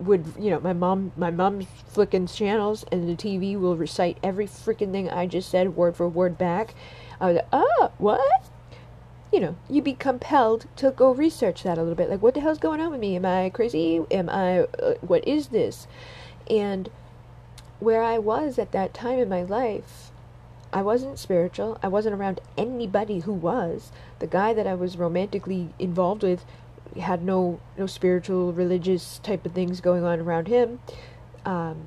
would, you know, my mom, my mom's flicking channels, and the T V will recite every freaking thing I just said, word for word back. I was like, oh, what? You know, you'd be compelled to go research that a little bit. Like, what the hell's going on with me? Am I crazy? Am I, uh, what is this? And where I was at that time in my life, I wasn't spiritual. I wasn't around anybody who was. The guy that I was romantically involved with had no, no spiritual, religious type of things going on around him. Um,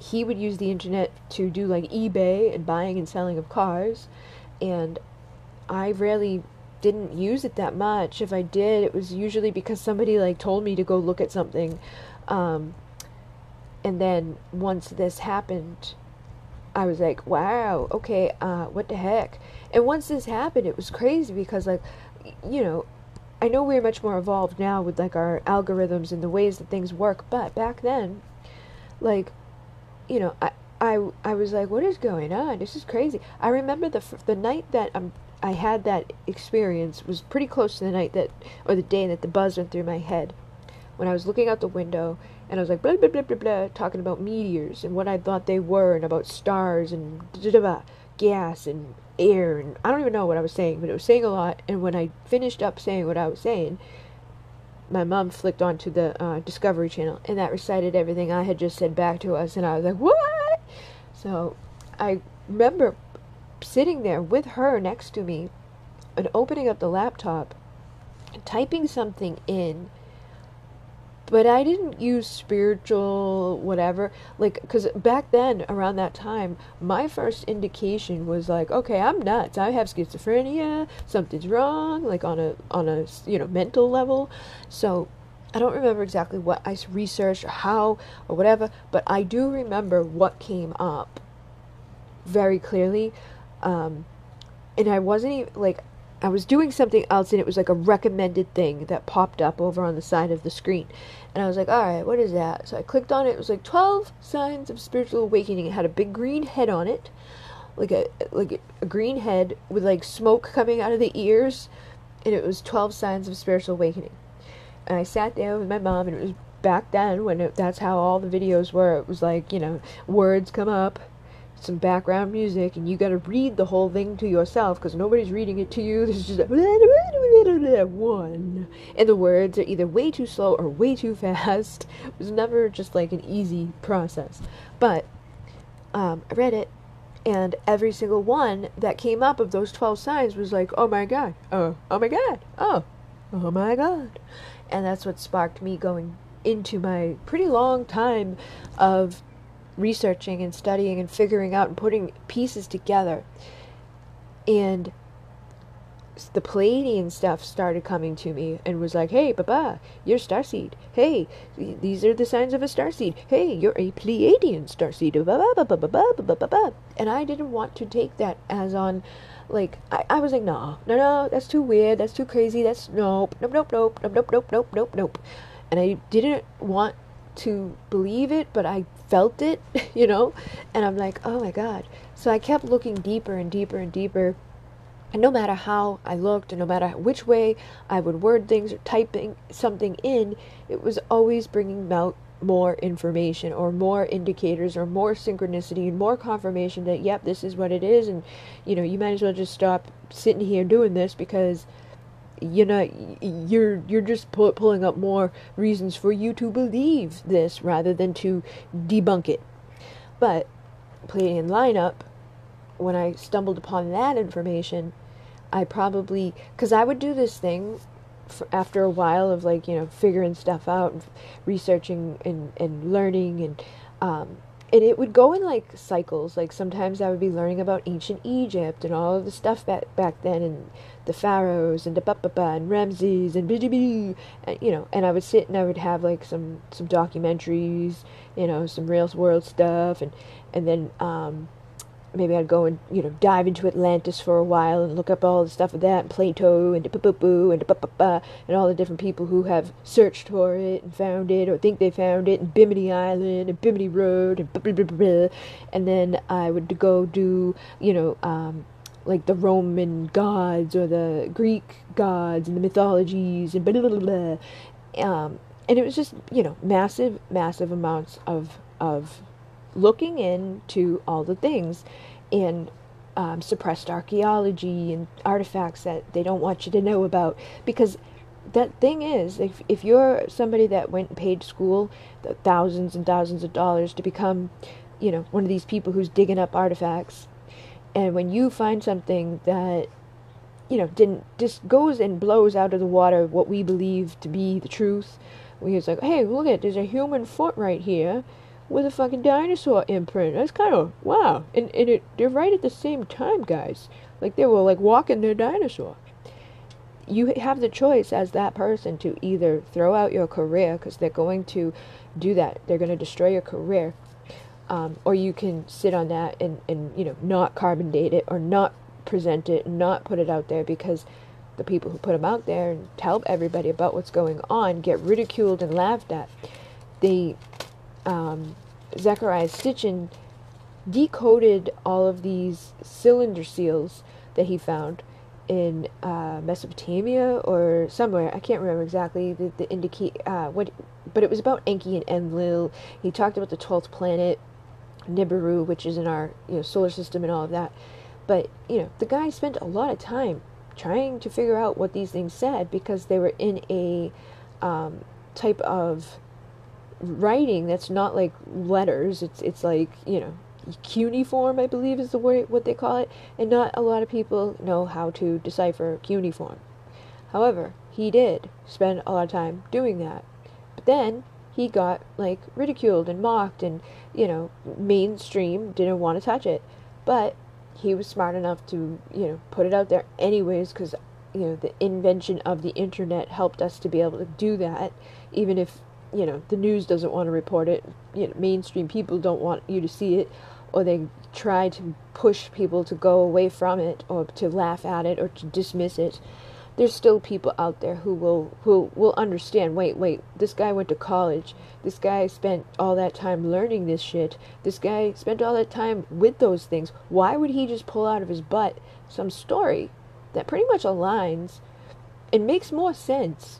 he would use the internet to do, like, eBay and buying and selling of cars. And I really didn't use it that much. If I did, it was usually because somebody, like, told me to go look at something. Um... And then once this happened, I was like, wow, okay, uh, what the heck? And once this happened, it was crazy because, like, you know, I know we're much more evolved now with, like, our algorithms and the ways that things work. But back then, like, you know, I I, I was like, what is going on? This is crazy. I remember the the night that I'm, I had that experience was pretty close to the night that, or the day that the buzz went through my head, when I was looking out the window, and I was like, blah, blah, blah, blah, blah, talking about meteors and what I thought they were, and about stars and da, da, da, gas and air, and I don't even know what I was saying, but it was saying a lot. And when I finished up saying what I was saying, my mom flicked onto the uh, Discovery Channel, and that recited everything I had just said back to us, and I was like, what? So I remember sitting there with her next to me and opening up the laptop and typing something in, but I didn't use spiritual whatever, like, because back then, around that time, my first indication was like, okay, I'm nuts, I have schizophrenia, something's wrong, like on a, on a, you know, mental level. So I don't remember exactly what I researched or how or whatever, but I do remember what came up very clearly, um, and I wasn't even, like, I was doing something else, and it was like a recommended thing that popped up over on the side of the screen. And I was like, all right, what is that? So I clicked on it. It was like twelve signs of spiritual awakening. It had a big green head on it, like a like a green head with like smoke coming out of the ears. And it was twelve signs of spiritual awakening. And I sat there with my mom, and it was back then when it, that's how all the videos were. It was like, you know, words come up, some background music, and you got to read the whole thing to yourself because nobody's reading it to you. There's just a one, and the words are either way too slow or way too fast. It was never just like an easy process. But um, I read it, and every single one that came up of those twelve signs was like, oh my god, oh, oh my god, oh, oh my god. And that's what sparked me going into my pretty long time of researching and studying and figuring out and putting pieces together. And the Pleiadian stuff started coming to me and was like, hey, Baba, you're starseed. Hey, these are the signs of a starseed. Hey, you're a Pleiadian starseed. And I didn't want to take that as on, like, I, I was like, no, no, no, that's too weird. That's too crazy. That's nope, nope, nope, nope, nope, nope, nope, nope, nope, nope. And I didn't want to believe it, but I felt it, you know, and I'm like, oh my god. So I kept looking deeper and deeper and deeper, and no matter how I looked and no matter which way I would word things or typing something in, it was always bringing out more information or more indicators or more synchronicity and more confirmation that, yep, this is what it is, and, you know, you might as well just stop sitting here doing this because, you know, you're you're just pull, pulling up more reasons for you to believe this rather than to debunk it. But Pleiadian lineup, when I stumbled upon that information, I probably, because I would do this thing for, after a while of, like, you know, figuring stuff out and researching and, and learning, and um and it would go in, like, cycles. Like, sometimes I would be learning about ancient Egypt and all of the stuff back, back then, and the pharaohs, and the ba-ba-ba, and Ramses, and bidi-bidi, and, you know, and I would sit and I would have, like, some, some documentaries, you know, some real-world stuff, and, and then, um, maybe I'd go and, you know, dive into Atlantis for a while and look up all the stuff of that, and Plato, and da-ba-ba-boo, and da-ba-ba-ba, and all the different people who have searched for it and found it or think they found it, and Bimini Island and Bimini Road and blah-blah-blah-blah. And then I would go do, you know, um, like the Roman gods or the Greek gods and the mythologies and blah-blah-blah-blah. Um, and it was just, you know, massive, massive amounts of of looking into all the things, and um, suppressed archaeology and artifacts that they don't want you to know about, because that thing is, if if you're somebody that went and paid school the thousands and thousands of dollars to become, you know, one of these people who's digging up artifacts, and when you find something that, you know, didn't, just goes and blows out of the water what we believe to be the truth, we was like, hey, look at it, there's a human foot right here with a fucking dinosaur imprint. That's kind of, wow. And, and it, they're right at the same time, guys. Like, they were, like, walking their dinosaur. You have the choice as that person to either throw out your career, because they're going to do that. They're going to destroy your career. Um, or you can sit on that and, and, you know, not carbon date it or not present it, not put it out there, because the people who put them out there and tell everybody about what's going on get ridiculed and laughed at. They... Um, Zecharia Sitchin decoded all of these cylinder seals that he found in uh, Mesopotamia or somewhere. I can't remember exactly the, the indicate uh, what, but it was about Enki and Enlil. He talked about the twelfth planet, Nibiru, which is in our, you know, solar system and all of that. But, you know, the guy spent a lot of time trying to figure out what these things said, because they were in a um, type of writing that's not like letters. It's it's like, you know, cuneiform, I believe is the word, what they call it. And not a lot of people know how to decipher cuneiform. However, he did spend a lot of time doing that. But then he got like ridiculed and mocked, and, you know, mainstream didn't want to touch it. But he was smart enough to, you know, put it out there anyways, because, you know, the invention of the internet helped us to be able to do that, even if, you know, the news doesn't want to report it, you know, mainstream people don't want you to see it, or they try to push people to go away from it, or to laugh at it, or to dismiss it. There's still people out there who will who will understand, wait, wait, this guy went to college, this guy spent all that time learning this shit, this guy spent all that time with those things, why would he just pull out of his butt some story that pretty much aligns and makes more sense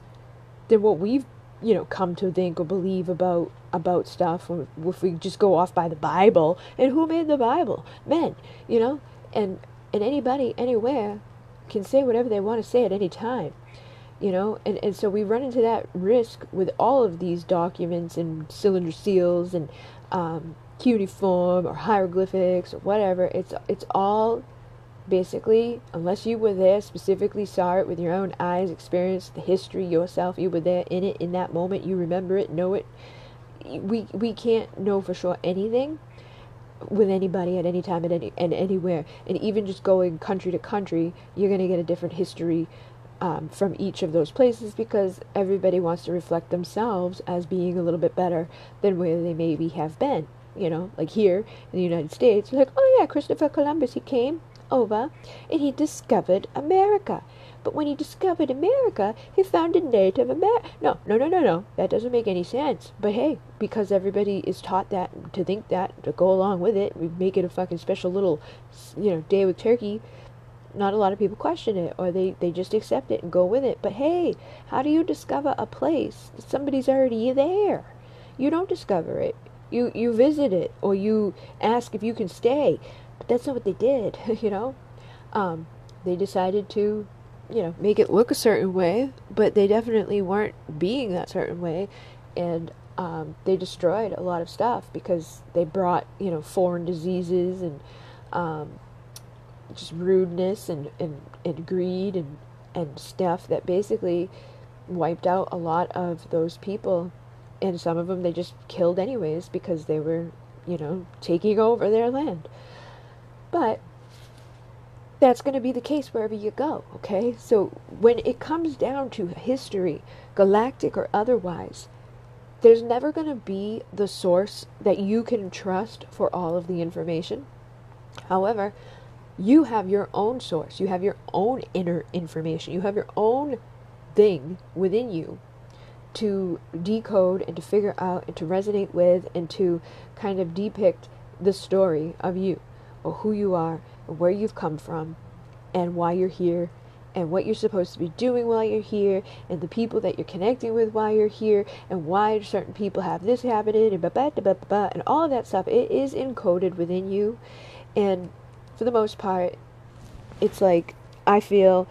than what we've, you know, come to think or believe about about stuff, or if we just go off by the Bible. And who made the Bible? Men, you know? And, and anybody, anywhere, can say whatever they want to say at any time, you know, and, and so we run into that risk with all of these documents and cylinder seals and um, cuneiform or hieroglyphics or whatever. It's it's all basically, unless you were there, specifically saw it with your own eyes, experienced the history yourself, you were there in it in that moment, you remember it, know it. We we can't know for sure anything with anybody at any time and any and anywhere, and even just going country to country, you're going to get a different history um, from each of those places, because everybody wants to reflect themselves as being a little bit better than where they maybe have been. You know, like here in the United States, like, oh yeah, Christopher Columbus, he came over and he discovered America. But when he discovered America, he founded Native America. No, no, no, no, no. That doesn't make any sense. But hey, because everybody is taught that, to think that, to go along with it, we make it a fucking special little, you know, day with turkey. Not a lot of people question it, or they, they just accept it and go with it. But hey, how do you discover a place that somebody's already there? You don't discover it. You, you visit it, or you ask if you can stay. But that's not what they did, you know. Um, they decided to, you know, make it look a certain way, but they definitely weren't being that certain way, and um, they destroyed a lot of stuff because they brought, you know, foreign diseases and um, just rudeness and, and, and greed and, and stuff that basically wiped out a lot of those people, and some of them they just killed anyways because they were, you know, taking over their land. But that's going to be the case wherever you go, okay? So when it comes down to history, galactic or otherwise, there's never going to be the source that you can trust for all of the information. However, you have your own source. You have your own inner information. You have your own thing within you to decode and to figure out and to resonate with and to kind of depict the story of you, or who you are, where you've come from, and why you're here, and what you're supposed to be doing while you're here, and the people that you're connecting with while you're here, and why certain people have this happening, and ba ba ba ba ba, and all of that stuff. It is encoded within you, and for the most part, it's like, I feel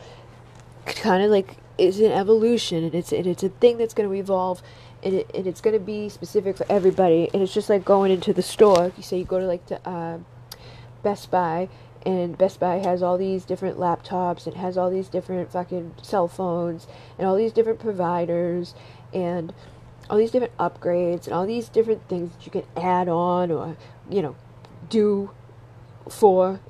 kind of like it's an evolution, and it's and it's a thing that's going to evolve, and it, and it's going to be specific for everybody. And it's just like going into the store. You say you go to like the uh, Best Buy. And Best Buy has all these different laptops, and has all these different fucking cell phones, and all these different providers, and all these different upgrades, and all these different things that you can add on, or, you know, do for.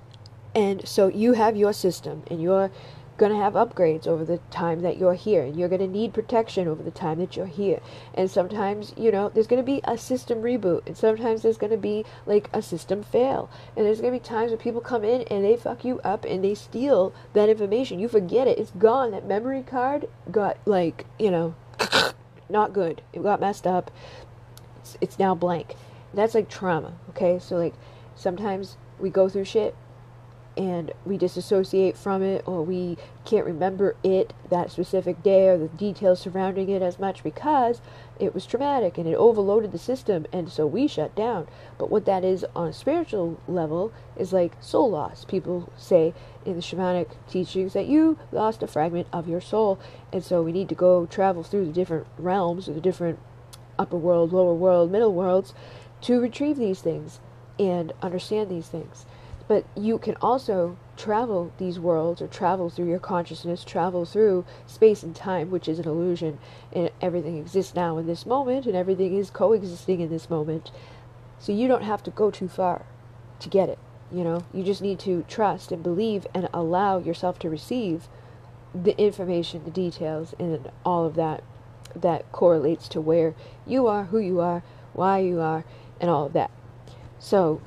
And so you have your system, and you're going to have upgrades over the time that you're here, and you're going to need protection over the time that you're here. And sometimes, you know, there's going to be a system reboot, and sometimes there's going to be like a system fail, and there's going to be times when people come in and they fuck you up and they steal that information. You forget it, it's gone. That memory card got, like, you know, not good, it got messed up, it's, it's now blank. That's like trauma, okay? So like sometimes we go through shit and we disassociate from it, or we can't remember it that specific day or the details surrounding it as much because it was traumatic and it overloaded the system, and so we shut down. But what that is on a spiritual level is like soul loss. People say in the shamanic teachings that you lost a fragment of your soul, and so we need to go travel through the different realms, or the different upper world, lower world, middle worlds, to retrieve these things and understand these things. But you can also travel these worlds, or travel through your consciousness, travel through space and time, which is an illusion, and everything exists now in this moment, and everything is coexisting in this moment. So you don't have to go too far to get it, you know? You just need to trust and believe and allow yourself to receive the information, the details, and all of that that correlates to where you are, who you are, why you are, and all of that. So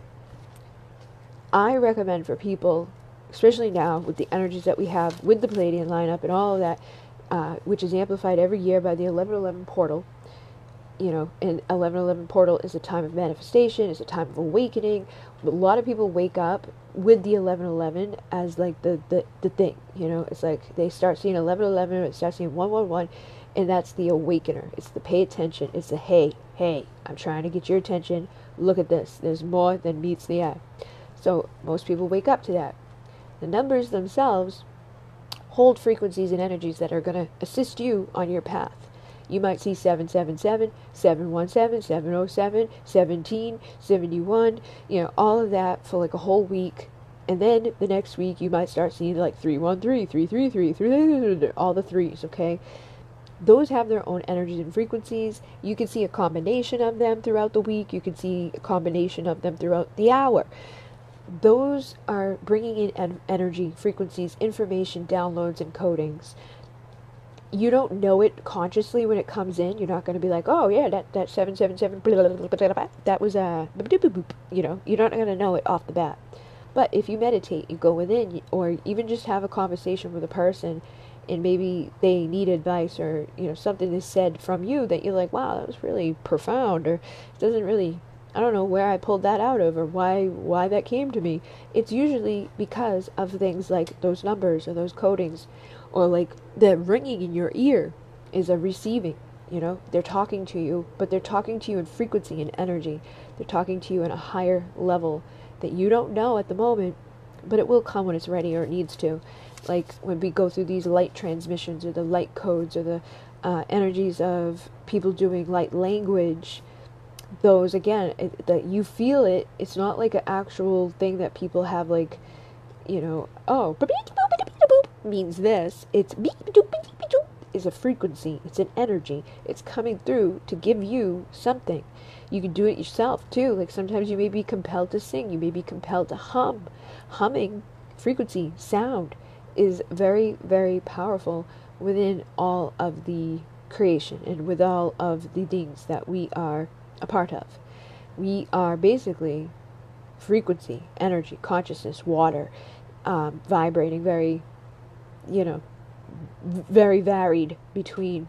I recommend for people, especially now with the energies that we have with the Pleiadian lineup and all of that, uh, which is amplified every year by the eleven eleven portal, you know, and eleven eleven portal is a time of manifestation, it's a time of awakening. A lot of people wake up with the eleven eleven as like the, the, the thing, you know, it's like they start seeing eleven eleven, or it starts seeing one one one, and that's the awakener. It's the pay attention. It's the, hey, hey, I'm trying to get your attention. Look at this. There's more than meets the eye. So most people wake up to that. The numbers themselves hold frequencies and energies that are going to assist you on your path. You might see seven seven seven, seven one seven, seven oh seven, seventeen, seventy-one, you know, all of that for like a whole week. And then the next week you might start seeing like three one three, three three three, three, all the threes, okay? Those have their own energies and frequencies. You can see a combination of them throughout the week. You can see a combination of them throughout the hour. Those are bringing in en- energy, frequencies, information, downloads, and codings. You don't know it consciously when it comes in. You're not going to be like, oh yeah, that, that seven seven seven, blah, blah, blah, blah, blah, blah, that was a, you know, you're not going to know it off the bat. But if you meditate, you go within, or even just have a conversation with a person, and maybe they need advice, or, you know, something is said from you that you're like, wow, that was really profound, or it doesn't really, I don't know where I pulled that out of, or why why that came to me. It's usually because of things like those numbers or those codings, or like the ringing in your ear is a receiving, you know, they're talking to you, but they're talking to you in frequency and energy. They're talking to you in a higher level that you don't know at the moment, but it will come when it's ready, or it needs to. Like when we go through these light transmissions, or the light codes, or the uh, energies of people doing light language, those again, it, that you feel it. It's not like an actual thing that people have, like, you know, oh, means this. It's is a frequency. It's an energy. It's coming through to give you something. You can do it yourself too. Like sometimes you may be compelled to sing. You may be compelled to hum. Humming, frequency, sound is very, very powerful within all of the creation and with all of the things that we are a part of. We are basically frequency, energy, consciousness, water, um, vibrating very, you know, very varied between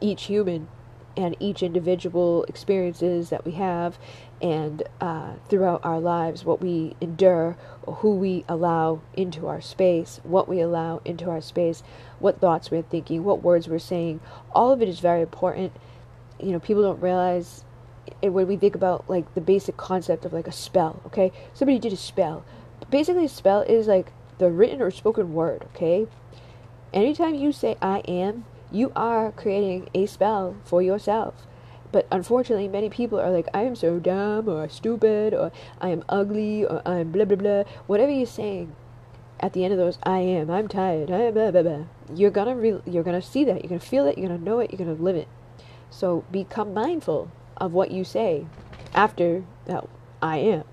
each human and each individual experiences that we have, and uh, throughout our lives, what we endure, who we allow into our space, what we allow into our space, what thoughts we're thinking, what words we're saying, all of it is very important. You know, people don't realize it when we think about like the basic concept of like a spell, okay? Somebody did a spell. Basically, a spell is like the written or spoken word, okay? Anytime you say I am, you are creating a spell for yourself. But unfortunately, many people are like, I am so dumb, or stupid, or I am ugly, or I am blah, blah, blah. Whatever you're saying at the end of those, I am, I'm tired, I am blah, blah, blah. You're gonna re- you're gonna see that. You're gonna feel it. You're gonna know it. You're gonna live it. So become mindful of what you say after that I am.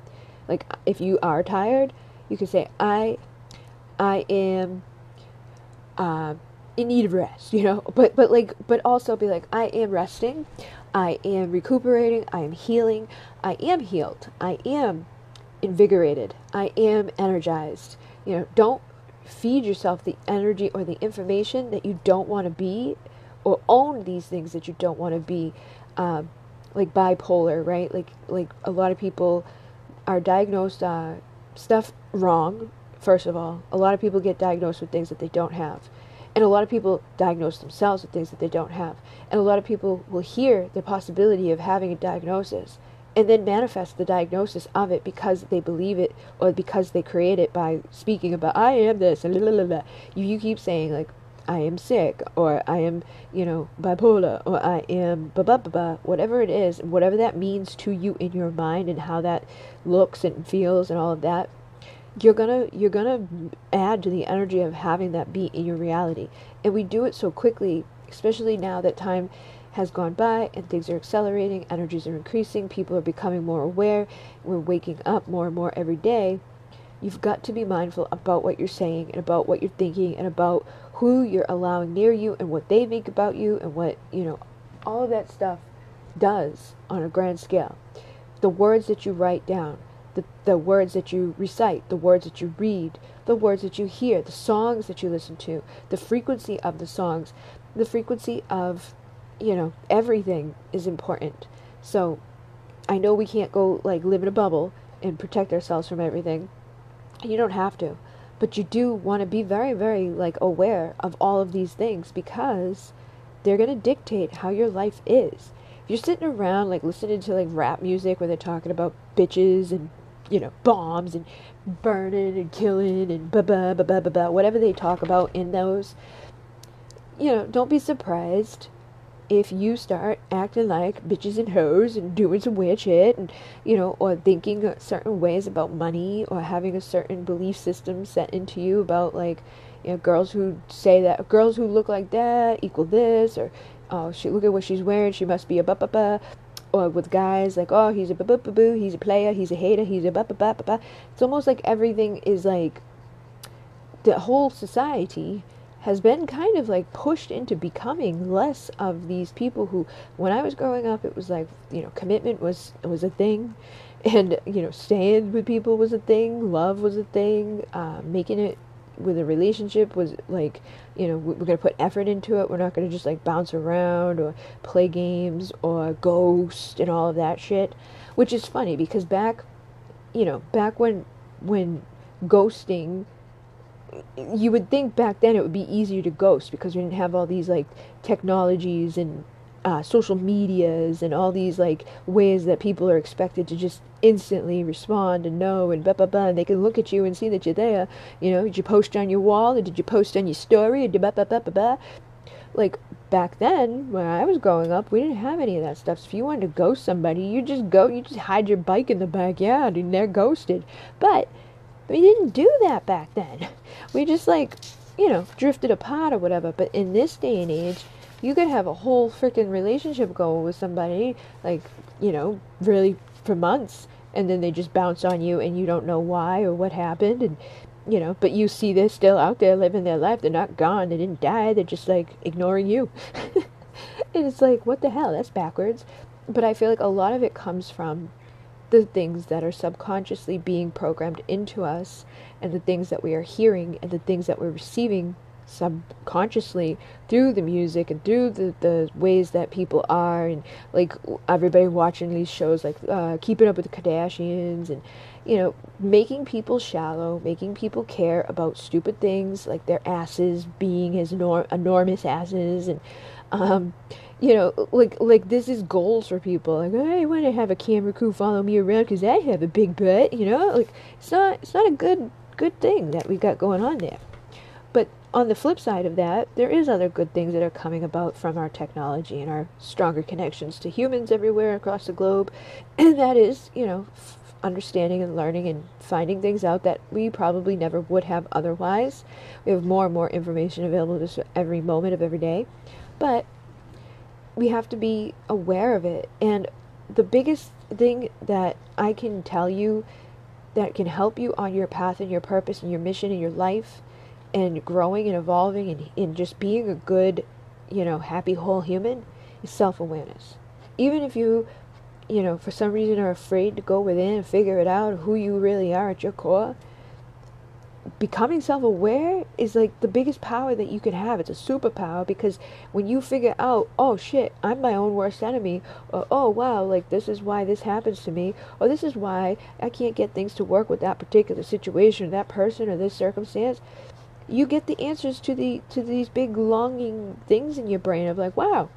Like if you are tired, you can say, I, I am uh, in need of rest, you know, but, but like, but also be like, I am resting. I am recuperating, I am healing, I am healed, I am invigorated, I am energized. You know, don't feed yourself the energy or the information that you don't want to be, or own these things that you don't want to be, um, like bipolar, right? Like, like a lot of people are diagnosed uh, stuff wrong, first of all. A lot of people get diagnosed with things that they don't have. And a lot of people diagnose themselves with things that they don't have. And a lot of people will hear the possibility of having a diagnosis and then manifest the diagnosis of it because they believe it or because they create it by speaking about, I am this, and blah, blah, blah. You, you keep saying, like, I am sick, or I am, you know, bipolar, or I am ba ba ba ba, whatever it is, and whatever that means to you in your mind and how that looks and feels and all of that, you're gonna you're gonna add to the energy of having that be in your reality. And we do it so quickly, especially now that time has gone by and things are accelerating, energies are increasing, people are becoming more aware, we're waking up more and more every day. You've got to be mindful about what you're saying and about what you're thinking and about who you're allowing near you and what they think about you and what, you know, all of that stuff does on a grand scale. The words that you write down, the, the words that you recite, the words that you read, the words that you hear, the songs that you listen to, the frequency of the songs, the frequency of, you know, everything is important. So I know we can't go, like, live in a bubble and protect ourselves from everything. You don't have to, but you do want to be very, very, like, aware of all of these things, because they're going to dictate how your life is. If you're sitting around, like, listening to, like, rap music where they're talking about bitches and, you know, bombs and burning and killing and ba ba ba ba ba ba, whatever they talk about in those, you know, don't be surprised if you start acting like bitches and hoes and doing some weird shit, and, you know, or thinking certain ways about money, or having a certain belief system set into you about, like, you know, girls who say that, girls who look like that equal this, or, oh, she, look at what she's wearing, she must be a ba-ba-ba, or with guys, like, oh, he's a ba-ba-ba-boo, he's a player, he's a hater, he's a ba-ba-ba-ba-ba. It's almost like everything is, like, the whole society has been kind of, like, pushed into becoming less of these people who, when I was growing up, it was like, you know, commitment was was a thing, and, you know, staying with people was a thing, love was a thing, uh, making it with a relationship was, like, you know, we're going to put effort into it, we're not going to just, like, bounce around or play games or ghost and all of that shit, which is funny, because back, you know, back when, when ghosting, you would think back then it would be easier to ghost because we didn't have all these, like, technologies and uh, social medias and all these, like, ways that people are expected to just instantly respond and know and blah, blah, blah, and they can look at you and see that you're there. You know, did you post on your wall, or did you post on your story, or blah, blah, blah, blah, blah. Like, back then, when I was growing up, we didn't have any of that stuff. So if you wanted to ghost somebody, you just go, you just hide your bike in the backyard and they're ghosted. But we didn't do that back then. We just, like, you know, drifted apart or whatever. But in this day and age, you could have a whole freaking relationship going with somebody, like, you know, really for months, and then they just bounce on you and you don't know why or what happened. And, you know, but you see they're still out there living their life. They're not gone. They didn't die. They're just, like, ignoring you. And it's like, what the hell? That's backwards. But I feel like a lot of it comes from the things that are subconsciously being programmed into us, and the things that we are hearing, and the things that we're receiving subconsciously through the music and through the, the ways that people are, and, like, everybody watching these shows, like, uh, Keeping Up with the Kardashians, and, you know, making people shallow, making people care about stupid things like their asses being his nor- enormous asses, and, um, you know, like, like this is goals for people. Like, I want to have a camera crew follow me around because I have a big butt, you know? Like, it's not, it's not a good, good thing that we got going on there. But on the flip side of that, there is other good things that are coming about from our technology and our stronger connections to humans everywhere across the globe. And that is, you know, f- understanding and learning and finding things out that we probably never would have otherwise. We have more and more information available just every moment of every day. But we have to be aware of it. And the biggest thing that I can tell you that can help you on your path and your purpose and your mission and your life and growing and evolving and, and just being a good, you know, happy whole human is self-awareness. Even if you, you know, for some reason are afraid to go within and figure it out who you really are at your core, becoming self-aware is like the biggest power that you can have. It's a superpower, because when you figure out, oh shit, I'm my own worst enemy, or oh wow, like this is why this happens to me, or this is why I can't get things to work with that particular situation or that person or this circumstance, you get the answers to the to these big longing things in your brain of like, wow,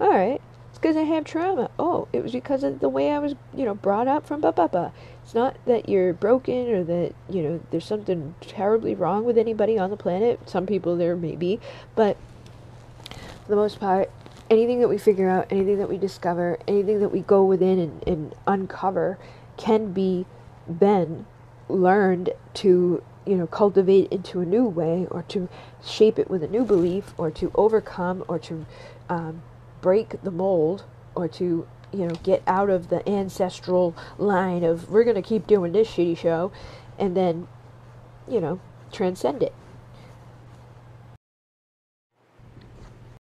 all right, it's because I have trauma. Oh, it was because of the way I was, you know, brought up from ba-ba-ba. It's not that you're broken or that, you know, there's something terribly wrong with anybody on the planet. Some people there may be, but for the most part, anything that we figure out, anything that we discover, anything that we go within and, and uncover can be then learned to, you know, cultivate into a new way, or to shape it with a new belief, or to overcome, or to um, break the mold, or to, you know, get out of the ancestral line of, we're going to keep doing this shitty show, and then, you know, transcend it.